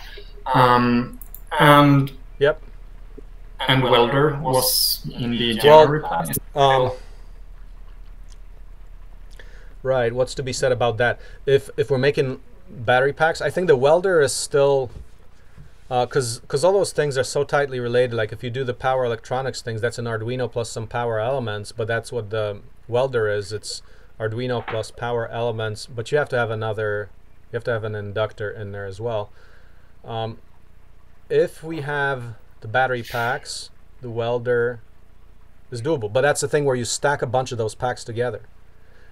And welder was in the January plan. Right, what's to be said about that? If we're making battery packs, I think the welder is still, because all those things are so tightly related. Like if you do the power electronics things, that's an Arduino plus some power elements, but that's what the welder is. It's Arduino plus power elements, but you have to have another, you have to have an inductor in there as well. If we have the battery packs, the welder is doable, but that's the thing where you stack a bunch of those packs together.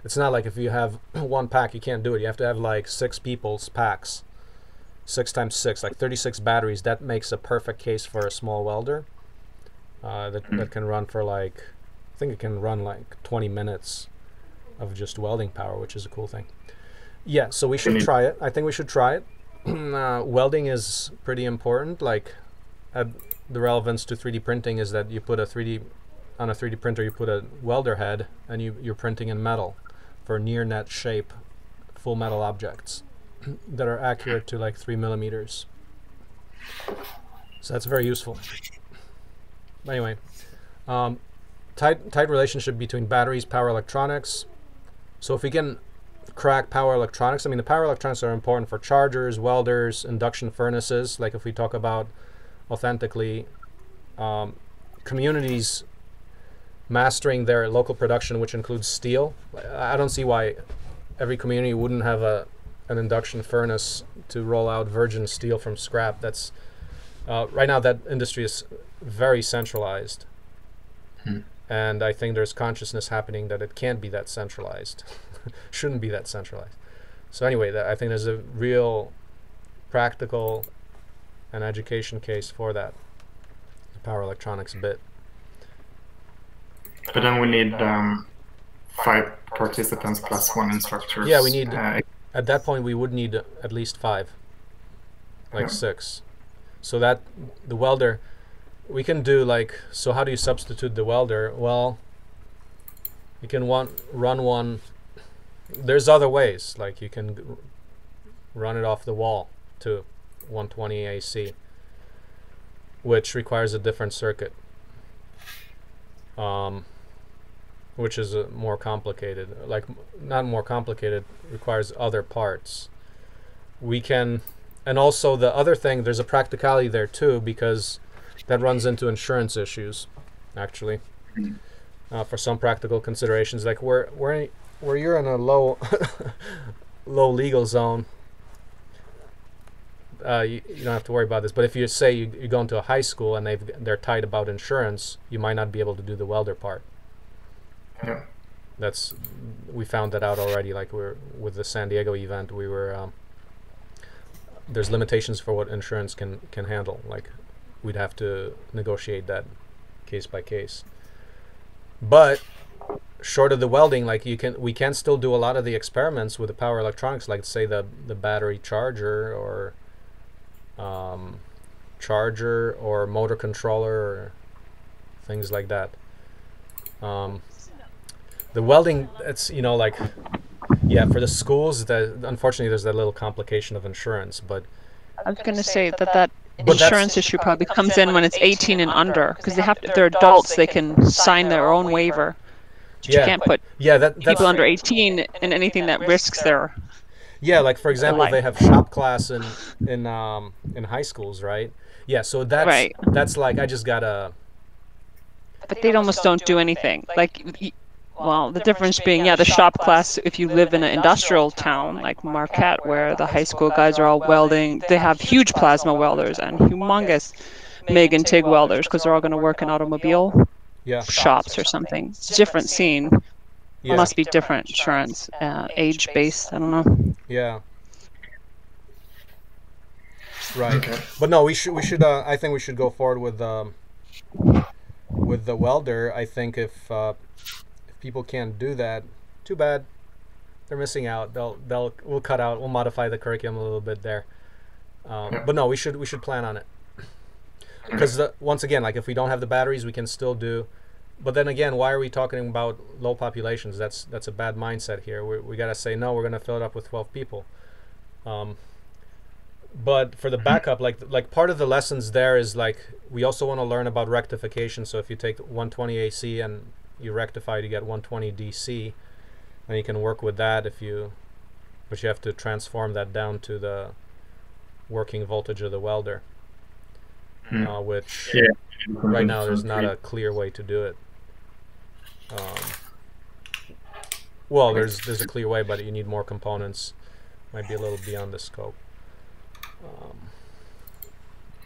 It's not like if you have one pack, you can't do it. You have to have like 6 people's packs, 6 times 6, like 36 batteries. That makes a perfect case for a small welder that can run for like, I think it can run like 20 minutes of just welding power, which is a cool thing. Yeah, so we should try it. I think we should try it. Welding is pretty important. Like the relevance to 3D printing is that you put on a 3D printer, you put a welder head and you're printing in metal for near net shape, full metal objects that are accurate to like 3 millimeters. So that's very useful. Anyway, tight relationship between batteries, power electronics. So if we can crack power electronics, I mean, the power electronics are important for chargers, welders, induction furnaces. Like if we talk about authentically, communities mastering their local production, which includes steel. I don't see why every community wouldn't have an induction furnace to roll out virgin steel from scrap. That's right now that industry is very centralized. Hmm. And I think there's consciousness happening that it can't be that centralized. Shouldn't be that centralized. So anyway, I think there's a real practical and education case for that, the power electronics bit. But then we need 5 participants plus 1 instructor. Yeah, we need, at that point we would need at least 5, like 6. So that the welder, we can do like, so how do you substitute the welder? Well, you can run one. There's other ways, like you can run it off the wall to 120 AC, which requires a different circuit, which is more complicated. Like, not more complicated, requires other parts. We can, and also the other thing, there's a practicality there too, because that runs into insurance issues, actually, for some practical considerations. Like where you're in a low legal zone, you don't have to worry about this. But if you say you go into a high school and they're tight about insurance, you might not be able to do the welder part. Yeah, we found that out already. Like with the San Diego event, we were there's limitations for what insurance can handle. Like, we'd have to negotiate that case by case. But short of the welding, like we can still do a lot of the experiments with the power electronics, like say the battery charger or motor controller or things like that. The welding, it's, you know, like, yeah, for the schools, unfortunately there's that little complication of insurance, but I was going to say that insurance issue probably comes in when it's 18 and under, because they have to, if they're adults, they can sign their own waiver. Yeah. You can't put people under 18 in anything that risks their. Yeah, like for example, they have shop class in high schools, right? Yeah, so that's like, I just gotta. But they almost don't do anything. Like, well, the difference being, yeah, the shop class, if you live in an industrial town like Marquette, where the high school guys are all welding, they have huge plasma welders and humongous MIG and TIG welders, because they're all going to work in automobile shops or something. It's a different scene. Yeah. It must be different insurance, age-based, I don't know. Yeah. Right. Okay. But no, we should I think we should go forward with the welder. I think if people can't do that, too bad. They're missing out. We'll cut out. We'll modify the curriculum a little bit there. But no, we should plan on it. Because once again, like if we don't have the batteries, we can still do. But then again, why are we talking about low populations? That's a bad mindset here. We gotta say no. We're gonna fill it up with 12 people. But for the backup, like part of the lessons there is like we also want to learn about rectification. So if you take 120 AC and you rectify to get 120 DC, and you can work with that but you have to transform that down to the working voltage of the welder, which right now there's not a clear way to do it. Well, there's a clear way, but you need more components. Might be a little beyond the scope.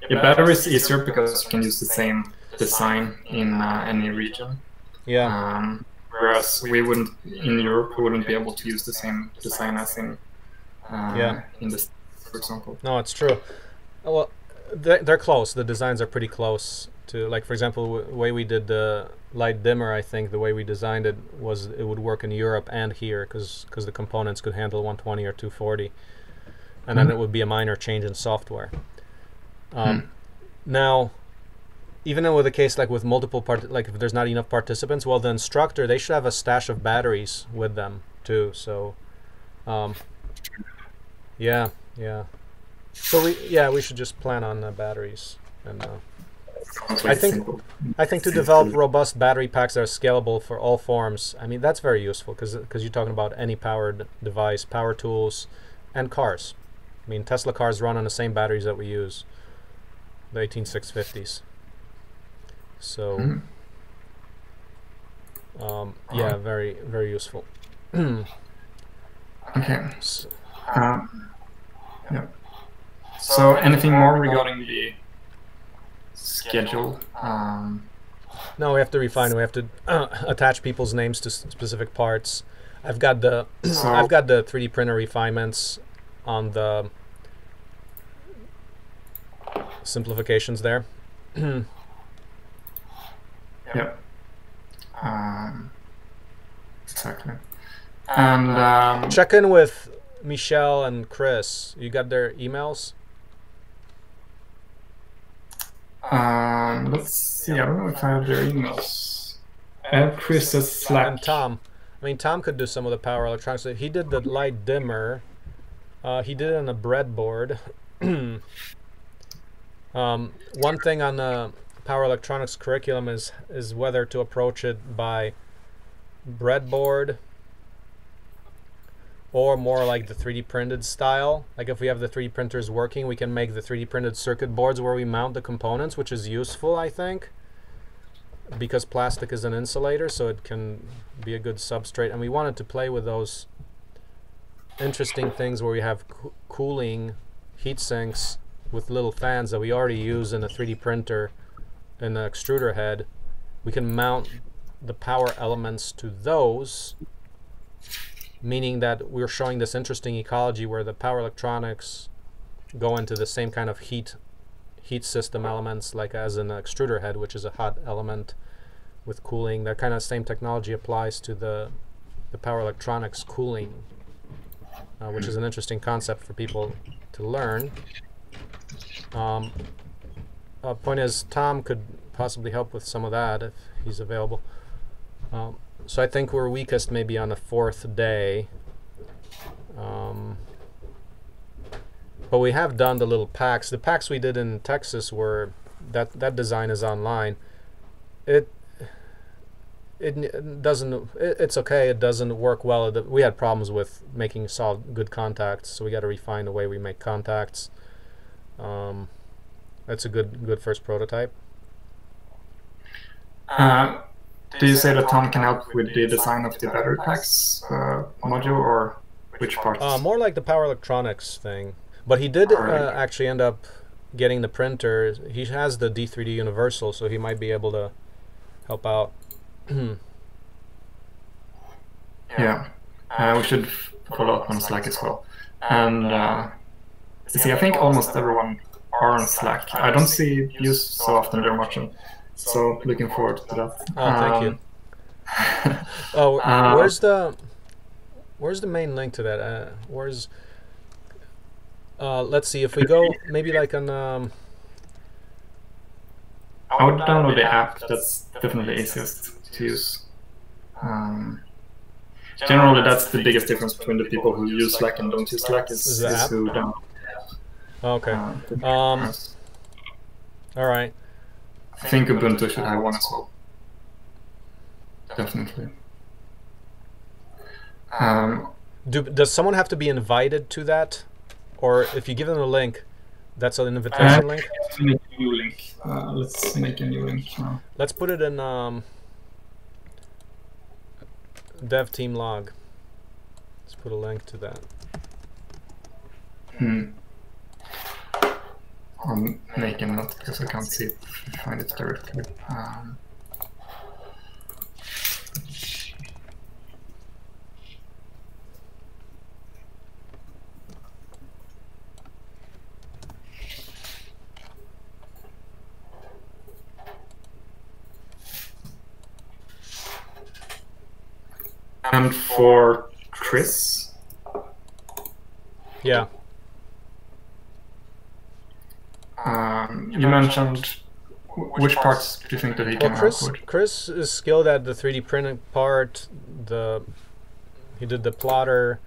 The battery is easier because you can use the same design in any region. Yeah. Whereas we wouldn't, in Europe, we wouldn't be able to use the same design as in the States, for example. No, it's true. Well, they're close. The designs are pretty close to, like, for example, the way we did the light dimmer, I think the way we designed it was it would work in Europe and here because the components could handle 120 or 240. And then it would be a minor change in software. Now, even with a case like with multiple like if there's not enough participants, well, the instructor, they should have a stash of batteries with them too. So, yeah. So we should just plan on the batteries, and I think to develop robust battery packs that are scalable for all forms. I mean, that's very useful because you're talking about any powered device, power tools, and cars. I mean, Tesla cars run on the same batteries that we use, the 18650s. So Yeah, very, very useful. Okay. So, yeah. So anything more regarding the schedule? No, we have to refine. We have to attach people's names to specific parts. I've got the I've got the 3D printer refinements on the simplifications there. Yep. Exactly. And check in with Michelle and Chris. You got their emails? Let's see. I don't know if I have their emails. I have Chris's Slack. And Tom. I mean, Tom could do some of the power electronics. He did the light dimmer. He did it on a breadboard. One thing on the power electronics curriculum is whether to approach it by breadboard or more like the 3D printed style. Like if we have the 3D printers working, we can make the 3D printed circuit boards where we mount the components, which is useful, I think, because plastic is an insulator, so it can be a good substrate. And we wanted to play with those interesting things where we have cooling heat sinks with little fans that we already use in a 3D printer in the extruder head. We can mount the power elements to those, meaning that we're showing this interesting ecology where the power electronics go into the same kind of heat system elements like as in the extruder head, which is a hot element with cooling. That kind of same technology applies to the power electronics cooling, which is an interesting concept for people to learn. Point is, Tom could possibly help with some of that if he's available. So I think we're weakest maybe on the fourth day. But we have done the little packs. The packs we did in Texas were, that design is online. It doesn't, it's okay, it doesn't work well. We had problems with making solid good contacts, so we got to refine the way we make contacts. That's a good first prototype. Do you say that Tom can help with the design of the battery packs module, or which parts? More like the power electronics thing. But he did actually end up getting the printer. He has the D3D Universal, so he might be able to help out. Yeah, we should follow up on Slack as well. And see, I think almost everyone are on Slack. I don't see you so often there, Marcin. So looking forward to that. Oh, thank you. Oh, where's the main link to that? Let's see if we go maybe like on. I would download the app. That's definitely easiest to use. Generally, that's the biggest difference between the people who use Slack and don't use Slack is who don't. Okay. All right. I think Ubuntu should have one as well. Definitely. Does someone have to be invited to that? Or if you give them a link, that's an invitation link? Let's make a new link now. Let's put it in dev team log. Let's put a link to that. I'm making a note because I can't see it, find it directly. And for Chris? Yeah. You mentioned which parts do you think that he can help? Chris is skilled at the 3D printing part. He did the plotter.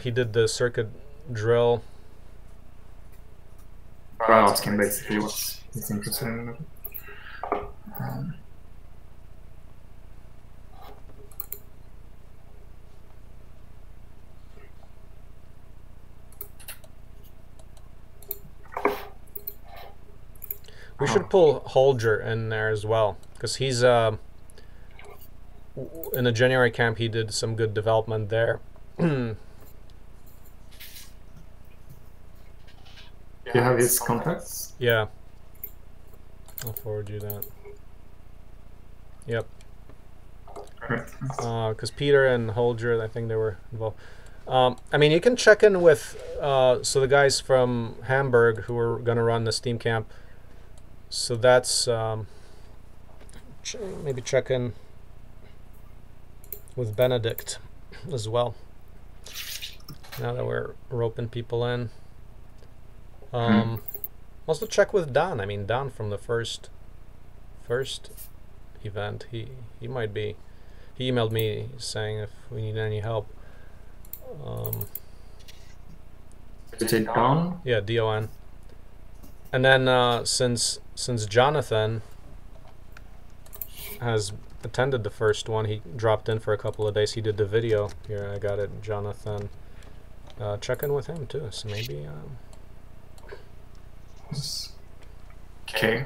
He did the circuit drill. Well, asking basically what he's interested in. We should pull Holger in there as well, because he's in the January camp. He did some good development there. You have his contacts? Yeah. I'll forward you that. Yep. Because Peter and Holger, I think they were involved. I mean, you can check in with so the guys from Hamburg who are going to run the STEAM camp. So that's maybe check in with Benedict as well. Now that we're roping people in. Also check with Don. I mean, Don from the first event. He might be. He emailed me saying if we need any help. Is it Don? Yeah, Don. And then since Jonathan has attended the first one, he dropped in for a couple of days. He did the video. Here, I got it, Jonathan. Check in with him too. So maybe. Okay.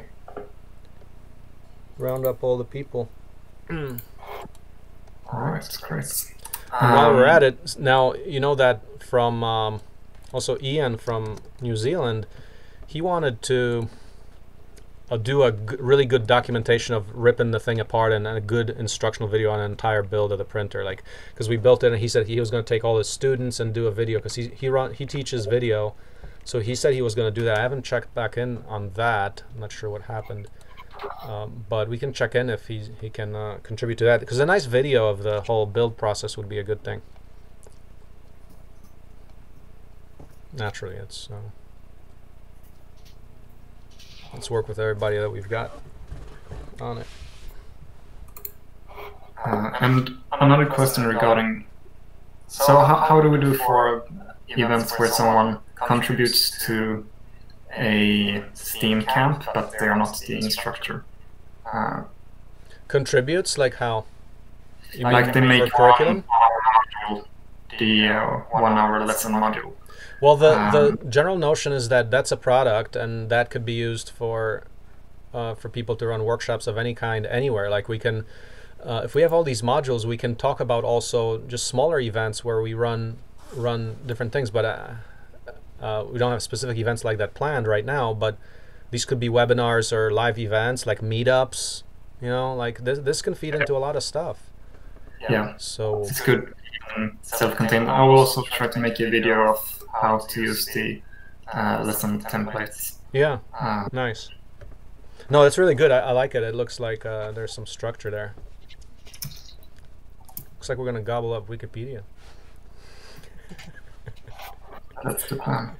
Round up all the people. Alright, Chris. While we're at it, now you know that from also Ian from New Zealand, he wanted to do a really good documentation of ripping the thing apart and a good instructional video on an entire build of the printer. Like, because we built it, and he said he was going to take all his students and do a video because he teaches video. So he said he was going to do that. I haven't checked back in on that. I'm not sure what happened, but we can check in if he can contribute to that, because a nice video of the whole build process would be a good thing. Naturally, it's let's work with everybody that we've got on it. And another question regarding. So how do we do for events where someone contributes to a STEAM camp, but they are not the instructor? Contributes? Like how? You like they make curriculum? The 1 hour lesson module. Well, the general notion is that that's a product, and that could be used for people to run workshops of any kind anywhere. Like we can, if we have all these modules, we can talk about also just smaller events where we run different things, but we don't have specific events like that planned right now, but these could be webinars or live events like meetups, you know, like this can feed into a lot of stuff. Yeah. So it's good. Self-contained. I will also try to make a video of how to use the lesson templates. Yeah. Nice. No, it's really good. I like it. It looks like there's some structure there. Looks like we're gonna gobble up Wikipedia. That's the plan.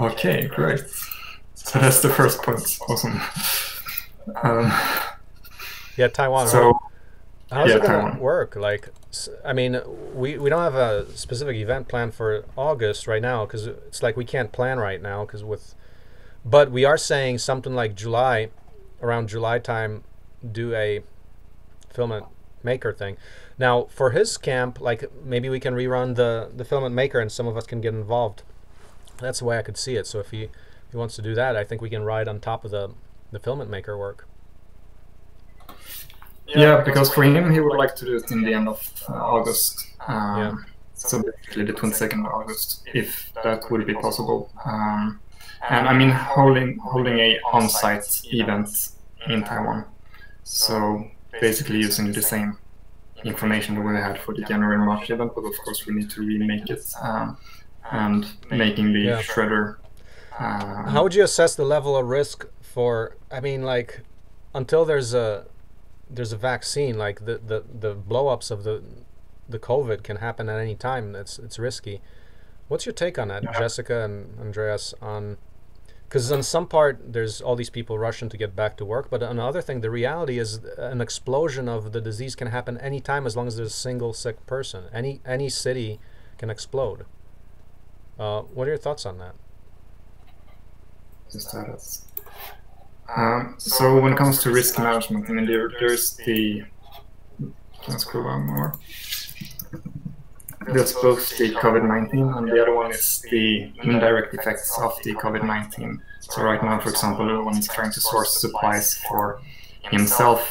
Okay, great. So that's the first point. Awesome. Yeah, Taiwan. So, right? How's it gonna work? Like, I mean, we don't have a specific event planned for August right now, because it's like we can't plan right now, because but we are saying something like July, around July time, do a filament maker thing. Now, for his camp, like maybe we can rerun the filament maker, and some of us can get involved. That's the way I could see it. So if he wants to do that, I think we can ride on top of the filament maker work. Yeah, because for him, he would like to do it in the end of August. So basically the 22nd of August, if that would be possible. And I mean holding a on-site event in Taiwan. So basically using the same information we had for the January and March event, but of course we need to remake it, and making the shredder. How would you assess the level of risk for, I mean, like, until there's a vaccine, like the blow-ups of the COVID can happen at any time. It's risky. What's your take on that, Jessica and Andreas, on, because on some part there's all these people rushing to get back to work, but on the other thing, the reality is an explosion of the disease can happen anytime, as long as there's a single sick person. Any city can explode. What are your thoughts on that? So when it comes to risk management, I mean, there's the, can I scroll down more? that's both the COVID-19 and the other one is the indirect effects of the COVID-19. So right now, for example, when he's trying to source supplies for himself,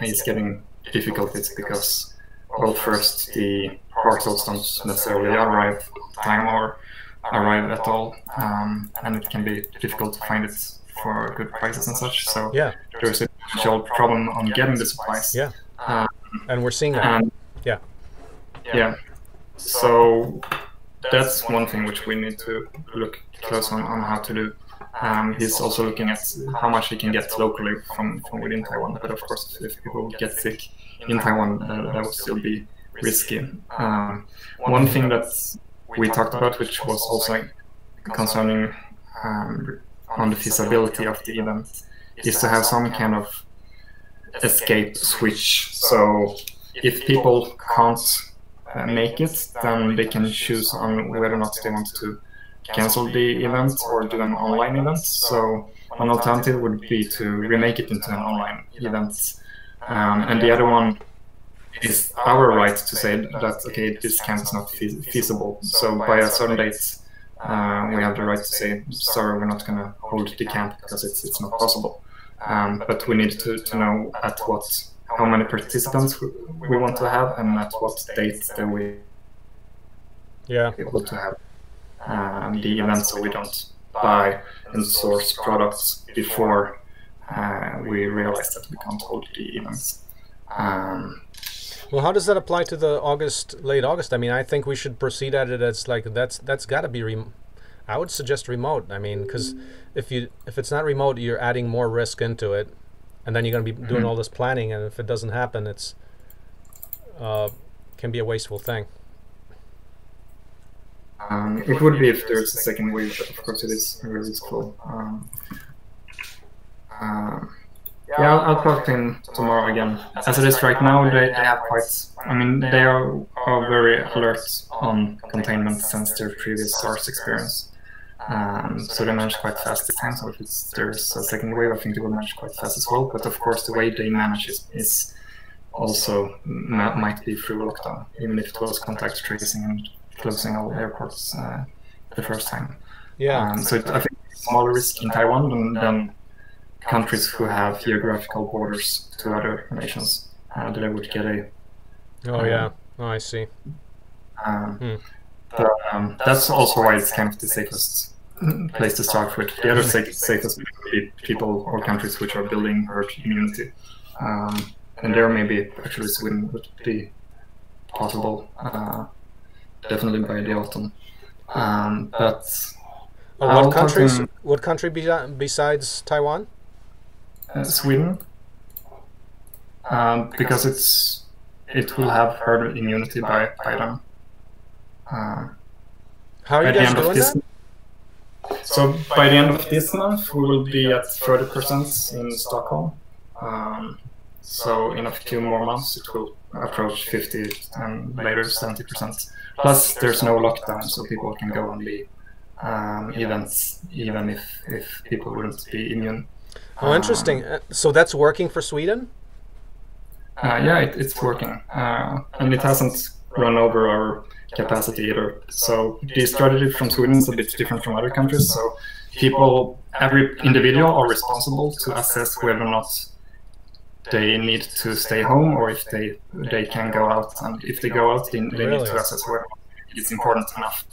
he's getting difficulties because, well, first the parcels don't necessarily arrive time or arrive at all, and it can be difficult to find it for good prices and such. So yeah, there's a potential problem on getting the supplies. Yeah, and we're seeing that. Yeah. So that's one thing which we need to look close on how to do. He's also looking at how much he can get locally from within Taiwan. But of course, if people get sick in Taiwan, that would still be risky. One thing that we talked about, which was also concerning on the feasibility of the event, is to have some kind of escape switch. So if people can't make it, then they can choose on whether or not they want to cancel the event or do an online event. So one alternative would be to remake it into an online event. And the other one is our right to say that, okay, this camp is not feasible. So by a certain date, we have the right to say, sorry, we're not going to hold the camp because it's not possible. But we need to know at how many participants we want to have and at what dates that we be able to have the event, so we don't buy and source products before we realize that we can't hold the events. Well, how does that apply to the late August? I mean, I think we should proceed at it as like that's got to be. I would suggest remote. I mean, because if it's not remote, you're adding more risk into it, and then you're going to be doing all this planning, and if it doesn't happen, it's can be a wasteful thing. It would be if there's a second wave, but of course it is really cool. Yeah, I'll talk to him tomorrow again. As it is right now, they have quite... I mean, they are very alert on containment since their previous SARS experience. So they manage quite fast this time, so if there's a second wave, I think they will manage quite fast as well. But of course, the way they manage it is also might be through lockdown, even if it was contact tracing and closing all airports the first time. Yeah. So I think it's a smaller risk in Taiwan than countries who have geographical borders to other nations, that I would get a... Oh, yeah. Oh, I see. But, that's also why it's kind of the safest place to start with. The other safest would be people or countries which are building herd immunity. And there maybe actually Sweden would be possible, definitely by the autumn. But... What country besides Taiwan? Sweden, because it will have herd immunity by them. How are you guys doing that? So by the end of this month, we will be at 30% in Stockholm. So in a few more months, it will approach 50 and later 70%. Plus, there's no lockdown, so people can go and be events, even if people wouldn't be immune. Oh, interesting. So that's working for Sweden? Yeah, it's working. And it hasn't run over our capacity either. So the strategy from Sweden is a bit different from other countries. So every individual are responsible to assess whether or not they need to stay home or if they can go out. And if they go out, they need to assess whether it's important enough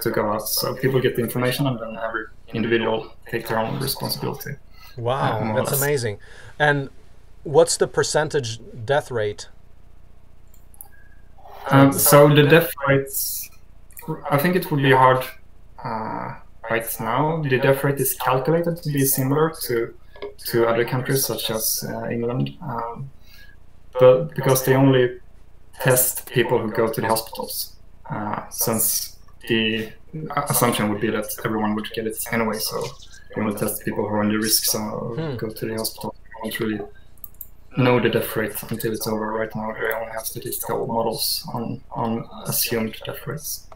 to go out. So people get the information and then every individual take their own responsibility. Wow, that's amazing. And what's the percentage death rate? So the death rates, I think it would be hard right now. The death rate is calculated to be similar to other countries such as England, but because they only test people who go to the hospitals, since the assumption would be that everyone would get it anyway, so they want to test people who are on the risk, so go to the hospital. They don't really know the death rate until it's over. Right now, they only have statistical models on assumed death rates,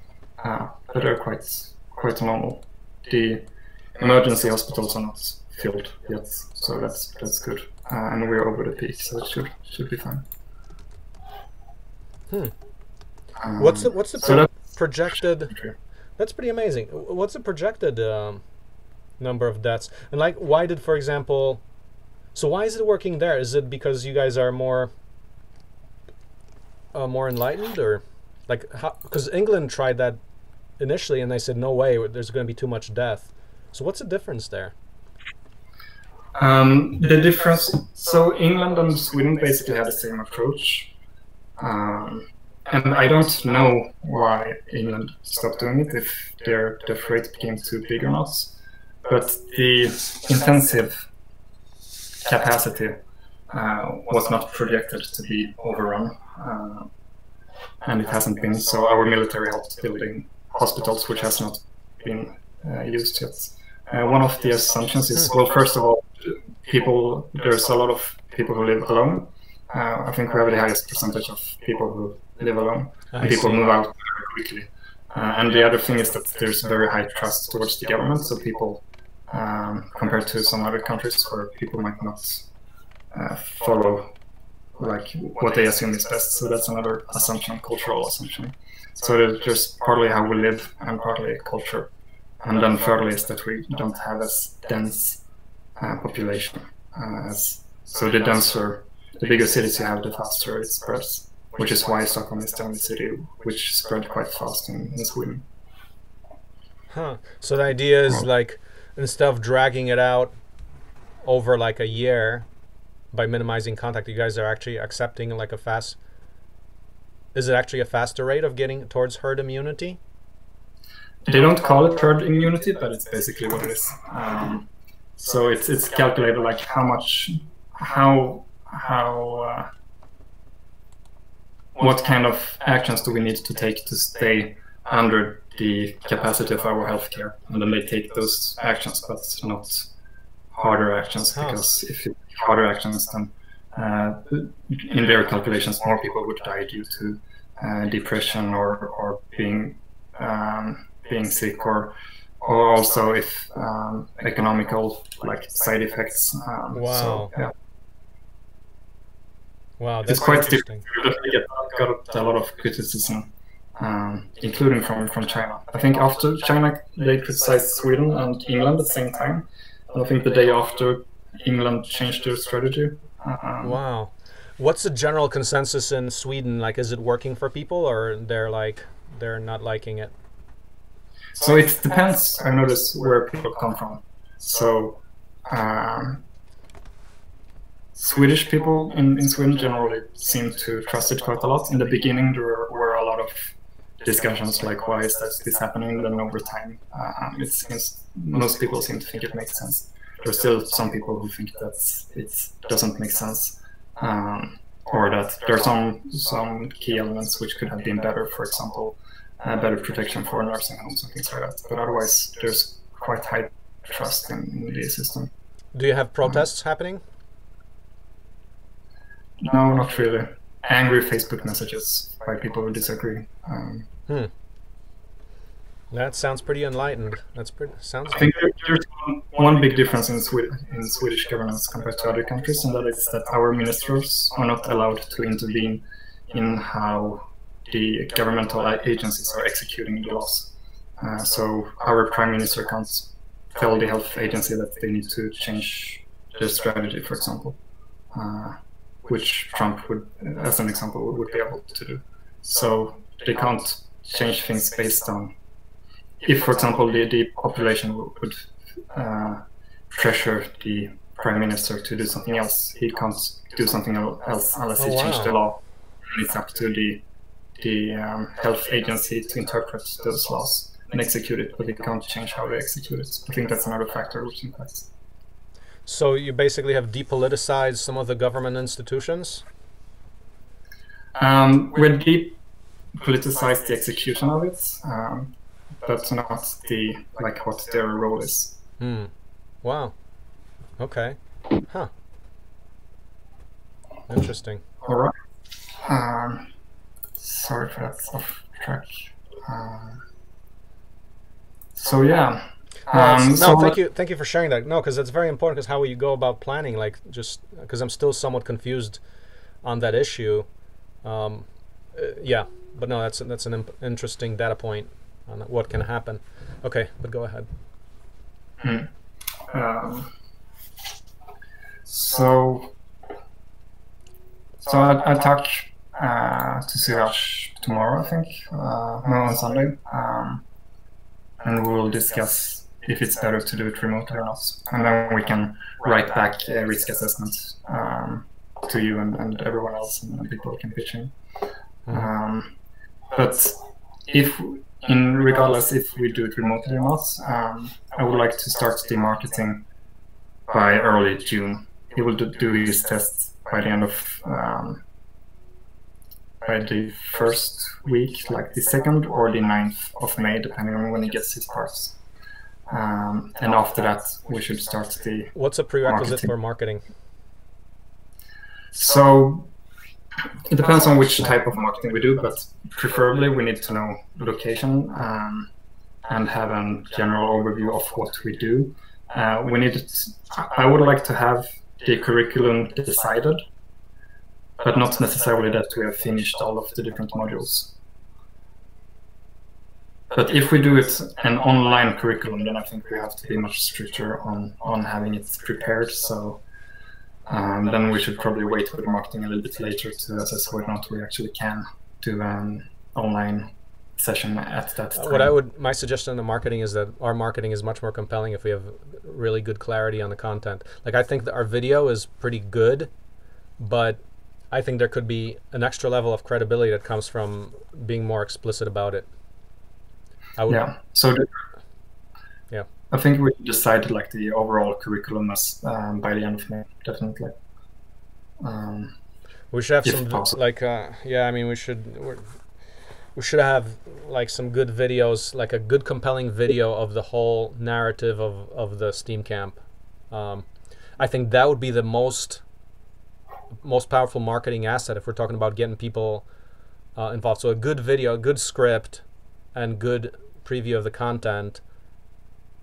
but they're quite normal. The emergency hospitals are not filled yet, so that's good. And we're over the peak, so it should be fine. What's the projected? That's pretty amazing. What's the projected number of deaths? And like, why did, for example, so why is it working there? Is it because you guys are more enlightened, or like, how? Because England tried that initially, and they said no way, there's going to be too much death. So what's the difference there? The difference. So England and Sweden basically had the same approach. And I don't know why England stopped doing it, if their death rate became too big or not. But the intensive capacity was not projected to be overrun, and it hasn't been. So our military helped building hospitals, which has not been used yet. One of the assumptions is, well, first of all, people. There's a lot of people who live alone. I think we have the highest percentage of people who live alone, and people move out very quickly. And the other thing is that there's very high trust towards the government, so people, compared to some other countries where people might not follow like what they assume is best, so that's another assumption, cultural assumption. So there's partly how we live and partly culture, and then thirdly is that we don't have as dense population. So the denser, the bigger cities you have, the faster it spreads, which is why Stockholm is the only city which spread quite fast in Sweden. Huh. So the idea is, like, instead of dragging it out over like a year by minimizing contact, you guys are actually accepting like a fast... Is it actually a faster rate of getting towards herd immunity? They don't call it herd immunity, but it's basically what it is. So it's calculated like how much... what kind of actions do we need to take to stay under the capacity of our healthcare? And then they take those actions, but not harder actions, because if you take harder actions, then in their calculations, more people would die due to depression or being sick, or also if economical like side effects. Wow. So, yeah. Wow, that's quite different. We got a lot of criticism, including from China. I think after China, they criticized Sweden and England at the same time. And I think the day after, England changed their strategy. Wow. What's the general consensus in Sweden? Like, is it working for people, or they're not liking it? So it depends, I notice, where people come from. So... Swedish people in Sweden generally seem to trust it quite a lot. In the beginning, there were a lot of discussions like, why is this happening? Then over time, it seems most people seem to think it makes sense. There's still some people who think that it doesn't make sense, or that there are some key elements which could have been better, for example, better protection for nursing homes and things like that. But otherwise, there's quite high trust in the system. Do you have protests happening? No, not really. Angry Facebook messages by people who disagree. That sounds pretty enlightened. That's pretty. Sounds. I think there's one big difference in Swedish governance compared to other countries, and that is that our ministers are not allowed to intervene in how the governmental agencies are executing the laws. So our prime minister can't tell the health agency that they need to change their strategy, for example. Which Trump would, as an example, would be able to do. So they can't change things based on, if, for example, the population would pressure the prime minister to do something else, he can't do something else unless he changed the law. And it's up to the health agency to interpret those laws and execute it, but they can't change how they execute it. I think that's another factor which impacts. So you basically have depoliticized some of the government institutions? We depoliticized the execution of it, but not the what their role is. Wow. Okay. Huh. Interesting. All right. Sorry for that off track. So yeah. No, thank you for sharing that. No, because that's very important. Because how will you go about planning? Like, just because I'm still somewhat confused on that issue. Yeah, But no, that's an interesting data point on what can happen. Okay, but go ahead. So I'll talk to Siraj tomorrow, I think, on Sunday, and we'll discuss if it's better to do it remotely or not. And then we can write back a risk assessment to you and everyone else, and people can pitch in. But if, regardless if we do it remotely or not, I would like to start the marketing by early June. He will do his tests by the end of by the first week, like the 2nd or the 9th of May, depending on when he gets his parts. And after that, we should start the. What's a prerequisite for marketing? So it depends on which type of marketing we do, but preferably we need to know the location and have a general overview of what we do. We need. I would like to have the curriculum decided, but not necessarily that we have finished all of the different modules. But if we do it an online curriculum, then I think we have to be much stricter on having it prepared. So then we should probably wait with marketing a little bit later to assess whether or not we actually can do an online session at that time. What I would, my suggestion on the marketing is that our marketing is much more compelling if we have really good clarity on the content. Like, I think that our video is pretty good, but I think there could be an extra level of credibility that comes from being more explicit about it. I would, yeah. So the, yeah, I think we decided like the overall curriculum as, by the end of May, definitely. We should have some possible. Like yeah, I mean we should have like some good videos, like a good compelling video of the whole narrative of the STEAM camp. I think that would be the most powerful marketing asset if we're talking about getting people involved. So a good video, a good script, and good preview of the content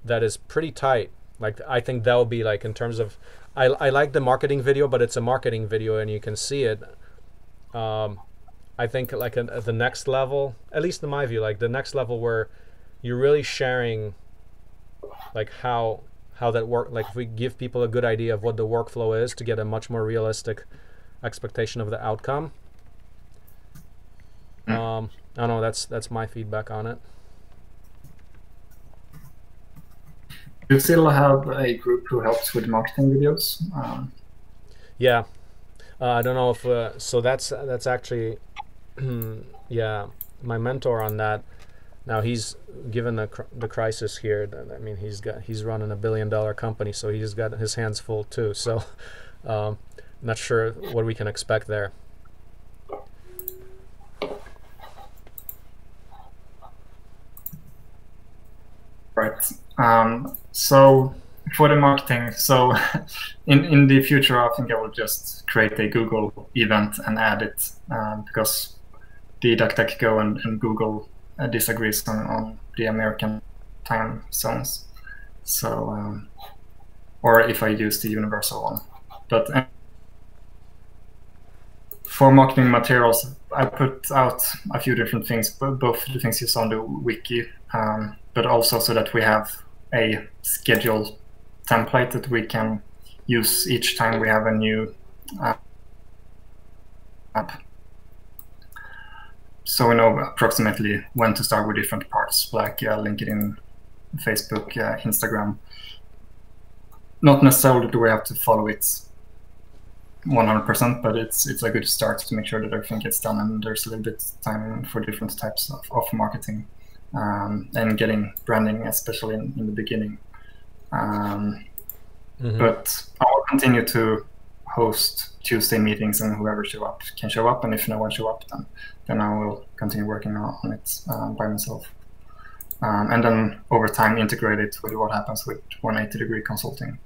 that is pretty tight. Like, I think that will be like, in terms of, I like the marketing video, but it's a marketing video and you can see it. I think like at the next level, at least in my view, like the next level where you're really sharing like how that work, like if we give people a good idea of what the workflow is to get a much more realistic expectation of the outcome. I don't know, that's my feedback on it. You still have a group who helps with marketing videos? Yeah, I don't know if so that's actually yeah, my mentor on that. Now he's given the crisis here. I mean, he's running a $1 billion company, so he's got his hands full too. So, not sure what we can expect there. Right. So for the marketing, so in the future, I think I will just create a Google event and add it because the DuckDuckGo and Google disagrees on the American time zones, so or if I use the universal one. But for marketing materials, I put out a few different things, both the things you saw on the wiki, but also so that we have a schedule template that we can use each time we have a new app. So we know approximately when to start with different parts, like LinkedIn, Facebook, Instagram. Not necessarily do we have to follow it 100%, but it's a good start to make sure that everything gets done, and there's a little bit of time for different types of marketing and getting branding, especially in the beginning. But I will continue to host Tuesday meetings, and whoever can show up, and if no one show up, then I will continue working on it by myself, and then over time integrate it with what happens with 180 degree consulting.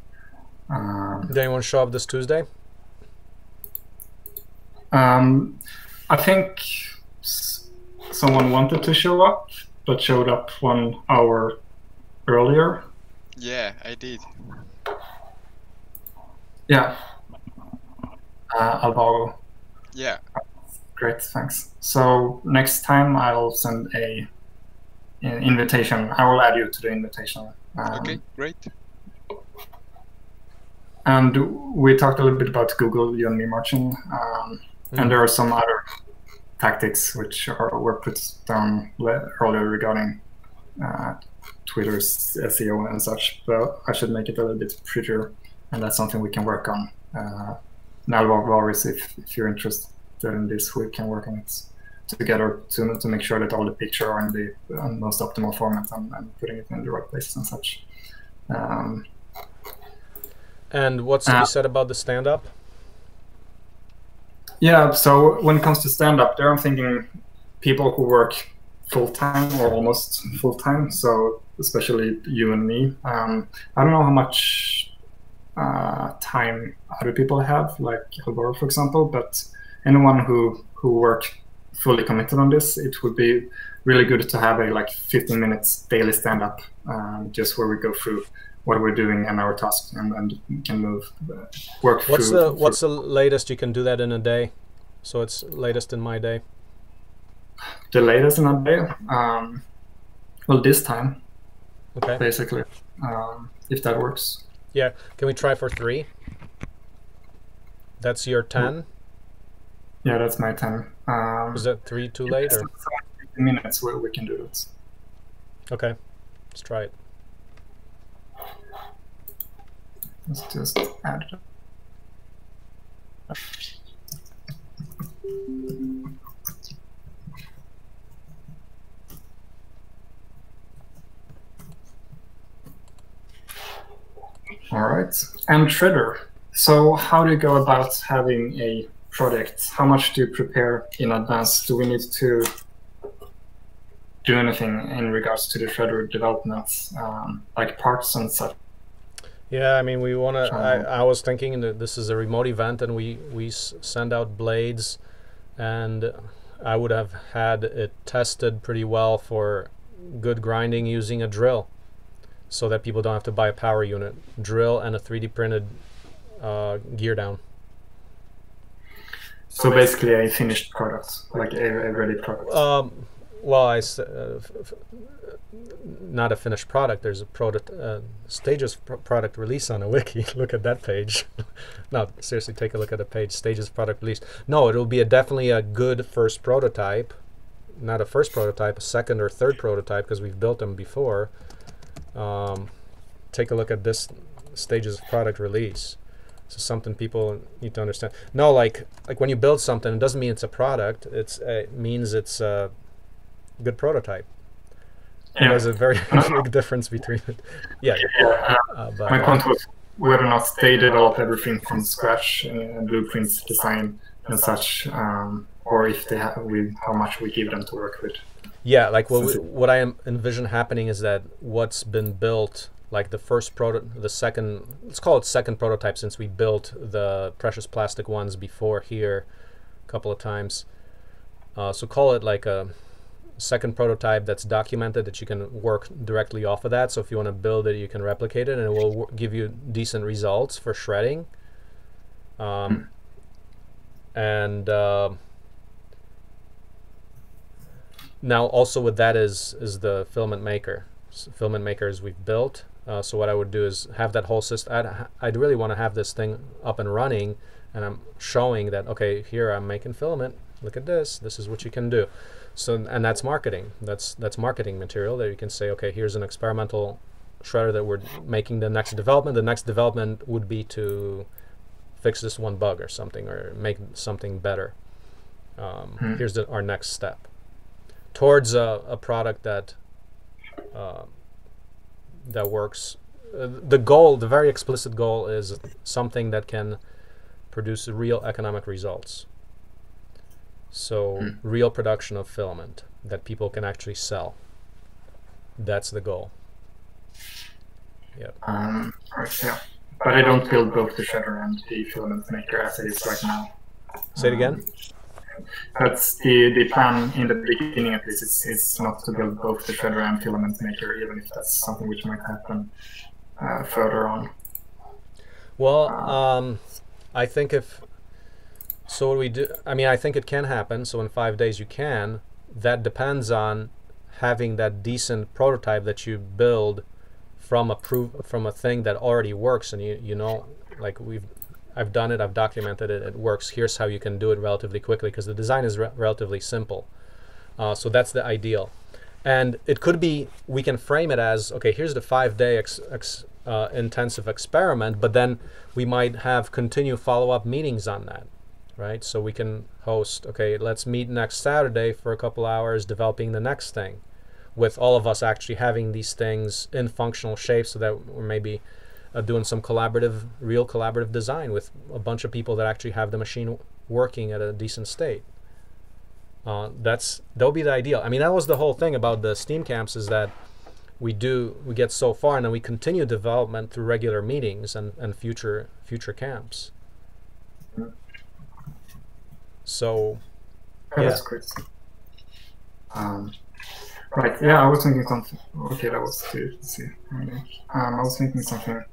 Did anyone show up this Tuesday? I think someone wanted to show up, but showed up 1 hour earlier. Yeah, I did. Yeah. Alvaro. Yeah. Great, thanks. So next time I'll send an invitation. I will add you to the invitation. Okay, great. And we talked a little bit about Google, you and me, Marcin, and there are some other tactics which were put down earlier regarding Twitter's SEO and such, but I should make it a little bit prettier, and that's something we can work on. Now, Walrus, if you're interested in this, we can work on it together to make sure that all the pictures are in the most optimal format and putting it in the right places and such. And what's to be said about the stand-up? Yeah, so when it comes to stand-up, there I'm thinking people who work full-time or almost full-time, so especially you and me. I don't know how much time other people have, like Holger, for example, but anyone who work fully committed on this, it would be really good to have a 15-minute daily stand-up, just where we go through what we're doing and our tasks, and can move work. What's the latest you can do that in a day? So it's latest in my day. The latest in a day, well, this time, okay, basically, if that works. Yeah, can we try for 3? That's your 10. Yeah, that's my 10. Is that 3 too late? Or? 15 minutes where we can do it. Okay, let's try it. Let's just add it up. All right, and Shredder. So how do you go about having a project? How much do you prepare in advance? Do we need to do anything in regards to the Shredder development, like parts and such? Yeah, I mean, we want to. I was thinking that this is a remote event, and we send out blades, and I would have had it tested pretty well for good grinding using a drill, so that people don't have to buy a power unit. Drill and a 3D printed gear down. So basically, a finished product, like a ready product. Well, not a finished product. There's a product stages product release on a wiki. Look at that page. No, seriously, take a look at the page. Stages product release. No, it'll be definitely a good first prototype, not a first prototype, a second or third prototype, because we've built them before. Take a look at this stages product release. So something people need to understand. No, like when you build something, it doesn't mean it's a product. It means it's a good prototype. Yeah. And there's a very big difference between it. Yeah. My point was whether or not they develop everything from scratch, blueprints, design, and such, or if they have, how much we give them to work with. Yeah, like what I envision happening is that what's been built, like the first prototype, the second, let's call it second prototype, since we built the precious plastic ones before here a couple of times. So call it like a second prototype that's documented, that you can work directly off of that. So if you want to build it, you can replicate it, and it will give you decent results for shredding. Now also with that is the filament maker. So filament makers we've built. So what I would do is have that whole system. I'd really want to have this thing up and running, and I'm showing that, okay, here I'm making filament. Look at this. This is what you can do. So, and that's marketing. That's marketing material that you can say, okay, here's an experimental shredder that we're making. The next development. The next development would be to fix this one bug or something, or make something better. Here's our next step towards a product that that works. The goal, the very explicit goal, is something that can produce real economic results. So real production of filament that people can actually sell. That's the goal. Yep. Yeah. But I don't build both the shredder and the filament maker as it is right now. Say it again? That's the plan in the beginning, at least. It's not to build both the shredder and filament maker, even if that's something which might happen further on. Well, I think if So what we do, I mean, I think it can happen. So in 5 days you can. That depends on having that decent prototype that you build from a thing that already works, and you know, like I've done it, I've documented it, it works. Here's how you can do it relatively quickly, because the design is relatively simple. So that's the ideal. And it could be, we can frame it as, okay, here's the 5-day intensive experiment, but then we might have continue follow-up meetings on that, right? So we can host, okay, let's meet next Saturday for a couple hours developing the next thing, with all of us actually having these things in functional shape, so that we're maybe doing some collaborative, real collaborative design with a bunch of people that actually have the machine working at a decent state. That'll be the ideal. I mean, that was the whole thing about the STEAM camps, is that we get so far, and then we continue development through regular meetings and future camps. So, yeah. That's great. Right. Yeah, I was thinking something. Okay, that was good. Let's see. I was thinking something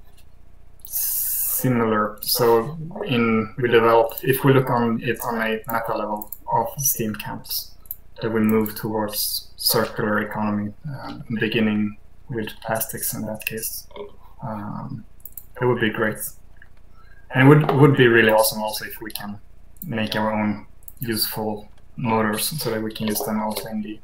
similar. So we develop, if we look on it on a meta level of STEAM camps, that we move towards circular economy, beginning with plastics in that case. It would be great, and it would be really awesome also if we can make our own useful motors, so that we can use them also in the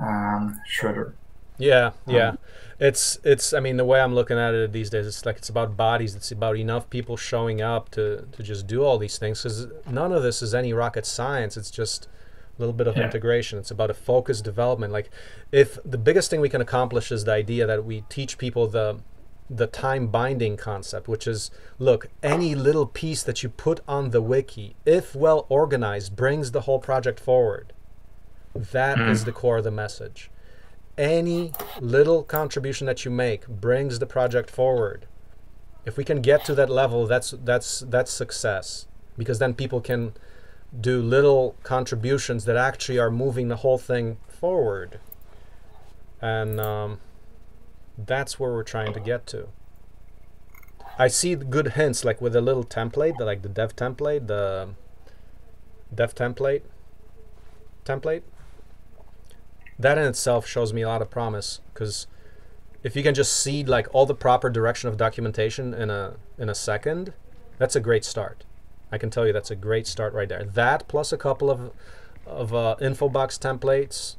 shredder. Yeah, yeah. It's. I mean, the way I'm looking at it these days, it's like it's about bodies. It's about enough people showing up to just do all these things. Because none of this is any rocket science. It's just a little bit of integration. It's about a focused development. Like, if the biggest thing we can accomplish is the idea that we teach people the time binding concept, which is, look, any little piece that you put on the wiki, if well organized, brings the whole project forward. That is the core of the message. Any little contribution that you make brings the project forward. If we can get to that level, that's success, because then people can do little contributions that actually are moving the whole thing forward. And that's where we're trying to get to. I see good hints, like with a little template, like the dev template, That in itself shows me a lot of promise, because if you can just seed like all the proper direction of documentation in a second, that's a great start. I can tell you that's a great start right there. That plus a couple of info box templates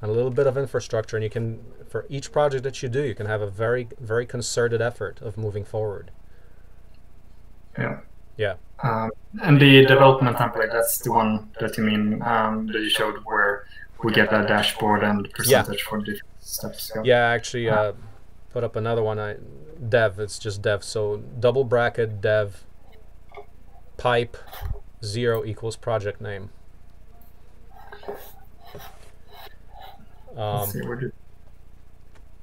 and a little bit of infrastructure, and you can, for each project that you do, you can have a very, very concerted effort of moving forward. Yeah. Yeah. And the development template, that's the one that you mean that you showed, where we get that dashboard and percentage for different steps. Yeah, actually put up another one. Dev, it's just dev. So double bracket dev pipe 0 equals project name.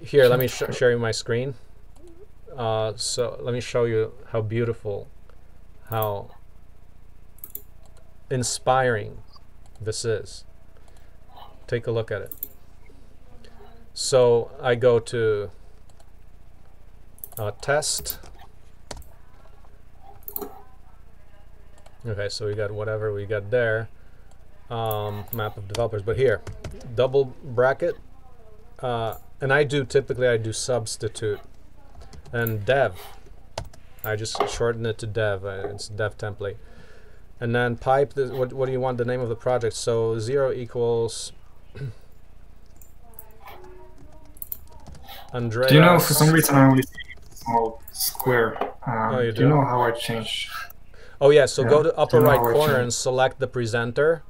Here, let me share you my screen. So let me show you how beautiful, how inspiring this is. Take a look at it. So I go to test. Okay, so we got whatever we got there, map of developers. But here, double bracket, and I do substitute, and dev. I just shorten it to dev. It's dev template, and then pipe. What do you want the name of the project? So 0 equals. Andreas. Do you know, for some reason I only see a small square. Oh, you do. Do you know how I change? Oh yeah, so go to upper right corner and select the presenter.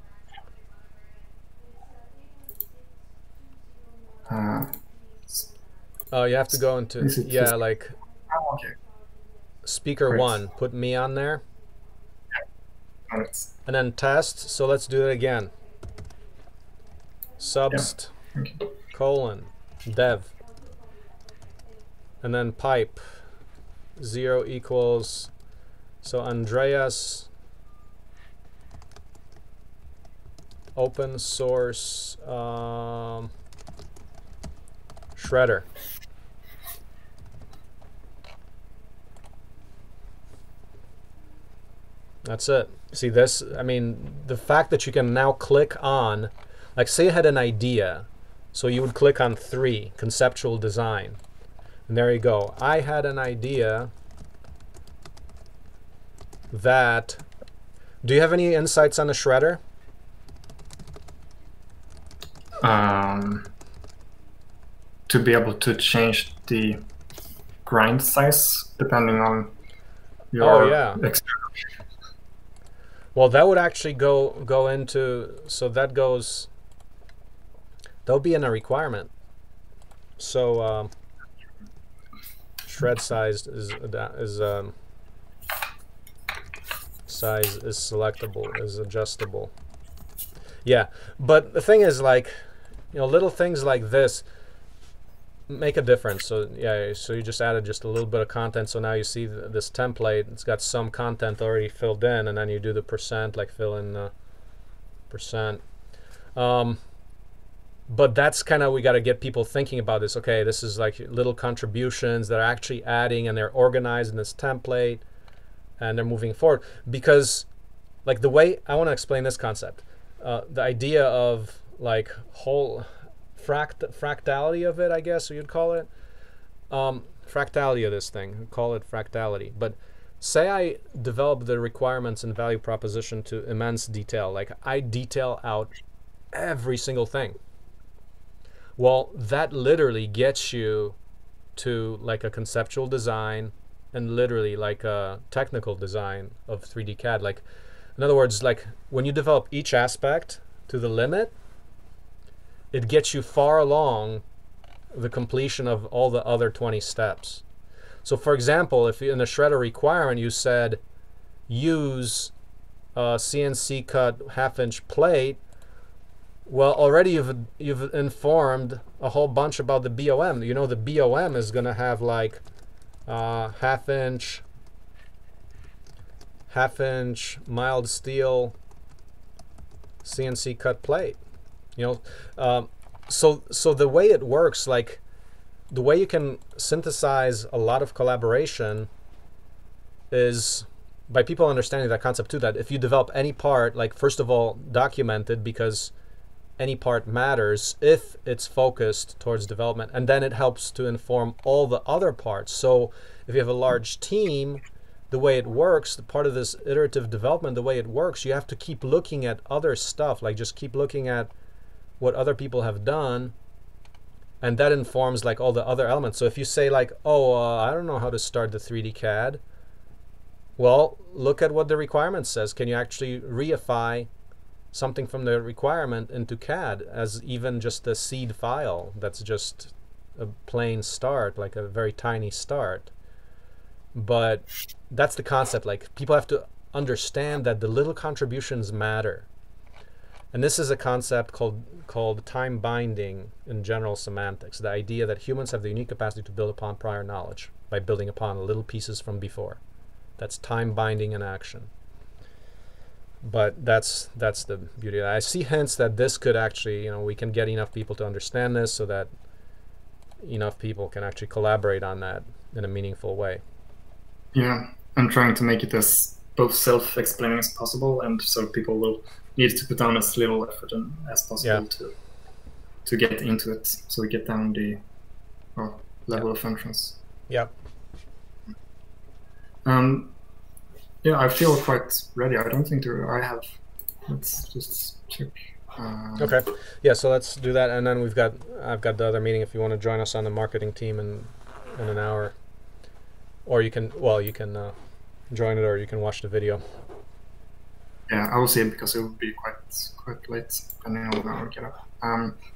You have to go into like speaker one. Put me on there. Yeah. And then test. So let's do it again. Subst colon dev, and then pipe 0 equals, so Andreas open source shredder. That's it. See this? I mean, the fact that you can now click on, like say I had an idea. So you would click on 3, conceptual design. And there you go. I had an idea that, do you have any insights on the shredder? To be able to change the grind size depending on your external. Well, that would actually go into, so that goes, that'll be in a requirement. So shred size is selectable, is adjustable. Yeah, but the thing is, like, you know, little things like this make a difference. So yeah, so you just added just a little bit of content. So now you see this template. It's got some content already filled in, and then you do the percent, like fill in %. But that's kind of, we got to get people thinking about this. Okay, this is like little contributions that are actually adding, and they're organized in this template, and they're moving forward. Because, like, the way I want to explain this concept, the idea of like whole fractality of it, I guess you'd call it, fractality of this thing. We'd call it fractality. But say I develop the requirements and value proposition to immense detail. Like I detail out every single thing. Well, that literally gets you to like a conceptual design and literally like a technical design of 3D CAD. Like, in other words, like when you develop each aspect to the limit, it gets you far along the completion of all the other 20 steps. So for example, if in the shredder requirement you said use a CNC cut half-inch plate, well, already you've informed a whole bunch about the BOM. You know the BOM is going to have like half inch mild steel CNC cut plate, you know. So the way it works, like the way you can synthesize a lot of collaboration is by people understanding that concept too, that if you develop any part, like first of all document it, because any part matters if it's focused towards development, and then it helps to inform all the other parts. So if you have a large team, the way it works, the part of this iterative development, the way it works, you have to keep looking at other stuff, like just keep looking at what other people have done, and that informs like all the other elements. So if you say like, oh, I don't know how to start the 3D CAD, well, look at what the requirement says. Can you actually reify something from the requirement into CAD as even just a seed file that's just a plain start, like a very tiny start? But that's the concept. Like people have to understand that the little contributions matter. And this is a concept called time binding in general semantics, the idea that humans have the unique capacity to build upon prior knowledge by building upon little pieces from before. That's time binding in action. But that's the beauty. I see hints that this could actually, you know, we can get enough people to understand this so that enough people can actually collaborate on that in a meaningful way. Yeah, I'm trying to make it as both self-explaining as possible, and so people will need to put down as little effort as possible to get into it, so we get down the level of entrance. Yeah. Yeah, I feel quite ready. I don't think I have. Let's just check. Okay. Yeah. So let's do that, and then I've got the other meeting. If you want to join us on the marketing team in an hour, or you can join it, or you can watch the video. Yeah, I will see it because it will be quite late, depending on when we get up.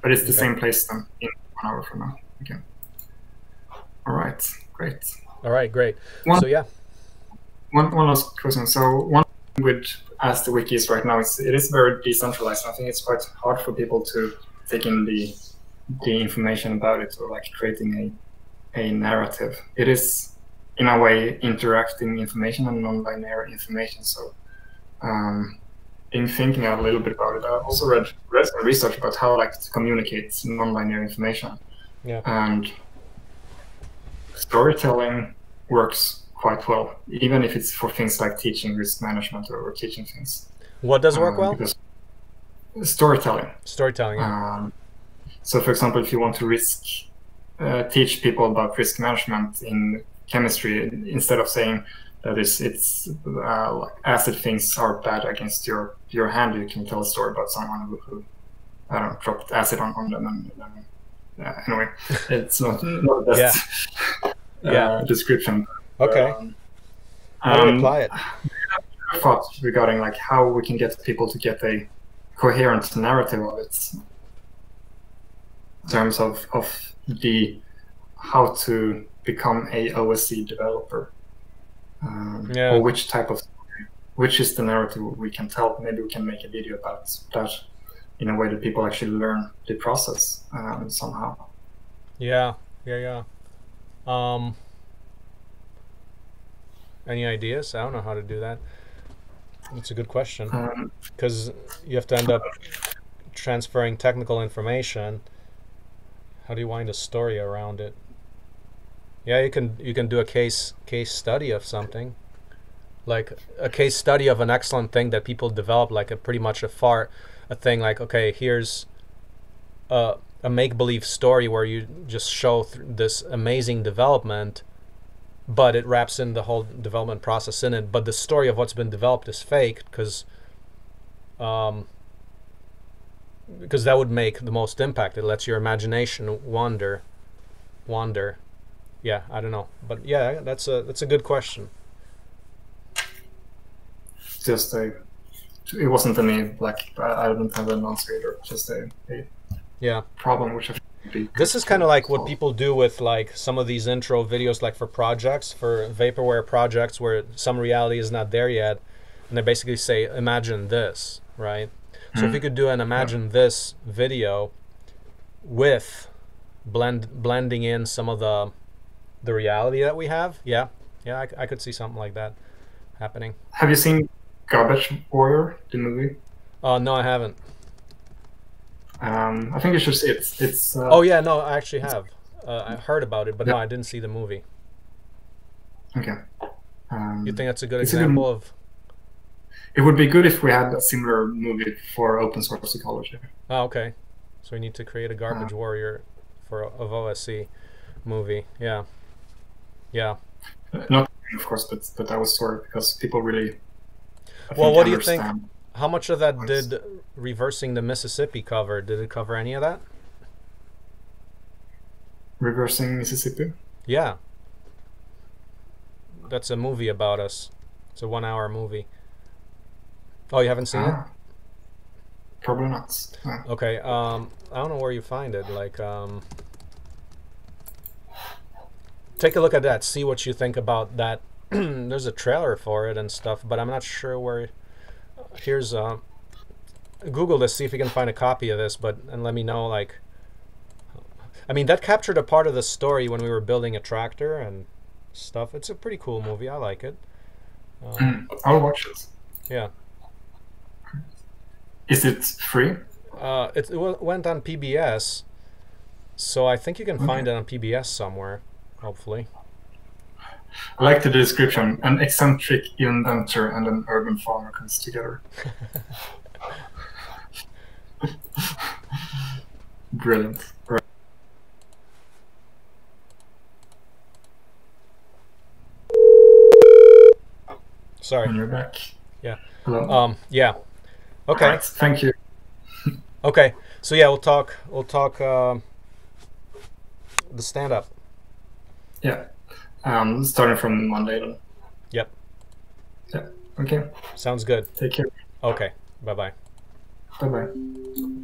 But it's the same place then in 1 hour from now. Okay. All right. Great. All right. Great. So yeah. One last question. So one thing with as the wiki is right now, it is very decentralized. I think it's quite hard for people to take in the information about it, or like creating a narrative. It is in a way interacting information and non-binary information. So in thinking a little bit about it, I also read some research about how like to communicate non-binary information. Yeah. And storytelling works quite well, even if it's for things like teaching risk management or teaching things. What does work well? Storytelling. Storytelling. Yeah. So, for example, if you want to teach people about risk management in chemistry, instead of saying that like acid things are bad against your hand, you can tell a story about someone who I don't know, dropped acid on them. Anyway, it's not the best description. Okay. How do you apply it? I thought regarding like how we can get people to get a coherent narrative of it in terms of the how to become a OSC developer. Or which type of story, which is the narrative we can tell. Maybe we can make a video about that in a way that people actually learn the process somehow. Any ideas? I don't know how to do that. It's a good question, because you have to end up transferring technical information. How do you wind a story around it? Yeah, you can do a case study of something, like a case study of an excellent thing that people develop, like a thing like, okay, here's a make-believe story where you just show this amazing development, but it wraps in the whole development process in it, but the story of what's been developed is fake, because that would make the most impact. It lets your imagination wander. Yeah, I don't know, but yeah, that's a good question. Just it wasn't any, like, I don't have an answer either. Just a problem which I think would be. This is kind of like what people do with like some of these intro videos, like for projects, for vaporware projects, where some reality is not there yet, and they basically say, "Imagine this," right? Mm-hmm. So if you could do an "Imagine this" video with blending in some of the reality that we have, I could see something like that happening. Have you seen Garbage Warrior, the movie? No, I haven't. I think you should see it. It's oh yeah, no, I actually have. I heard about it, but no, I didn't see the movie. Okay. You think that's a good example of? It would be good if we had a similar movie for open source ecology. Oh, okay. So we need to create a Garbage Warrior of OSC movie. Yeah. Yeah. Not of course, but I was sorry because people really. Well, what do you think? How much of that did Reversing the Mississippi cover? Did it cover any of that? Reversing Mississippi? Yeah. That's a movie about us. It's a 1-hour movie. Oh, you haven't seen it? Probably not. Okay. I don't know where you find it. Like, take a look at that. See what you think about that. There's a trailer for it and stuff, but I'm not sure where. Here's Google this, see if you can find a copy of this, and let me know. Like, I mean, that captured a part of the story when we were building a tractor and stuff. It's a pretty cool movie. I like it. I'll watch it. Yeah. Is it free? It went on PBS, so I think you can find it on PBS somewhere, hopefully. I like the description: an eccentric inventor and an urban farmer comes together. Brilliant. Sorry. And you're back. Yeah. Hello. Yeah. Okay. Right, thank you. Okay. So yeah, we'll talk the stand-up. Yeah. Starting from Monday then. Yep. Yeah. Okay. Sounds good. Take care. Okay. Bye-bye. Bye-bye.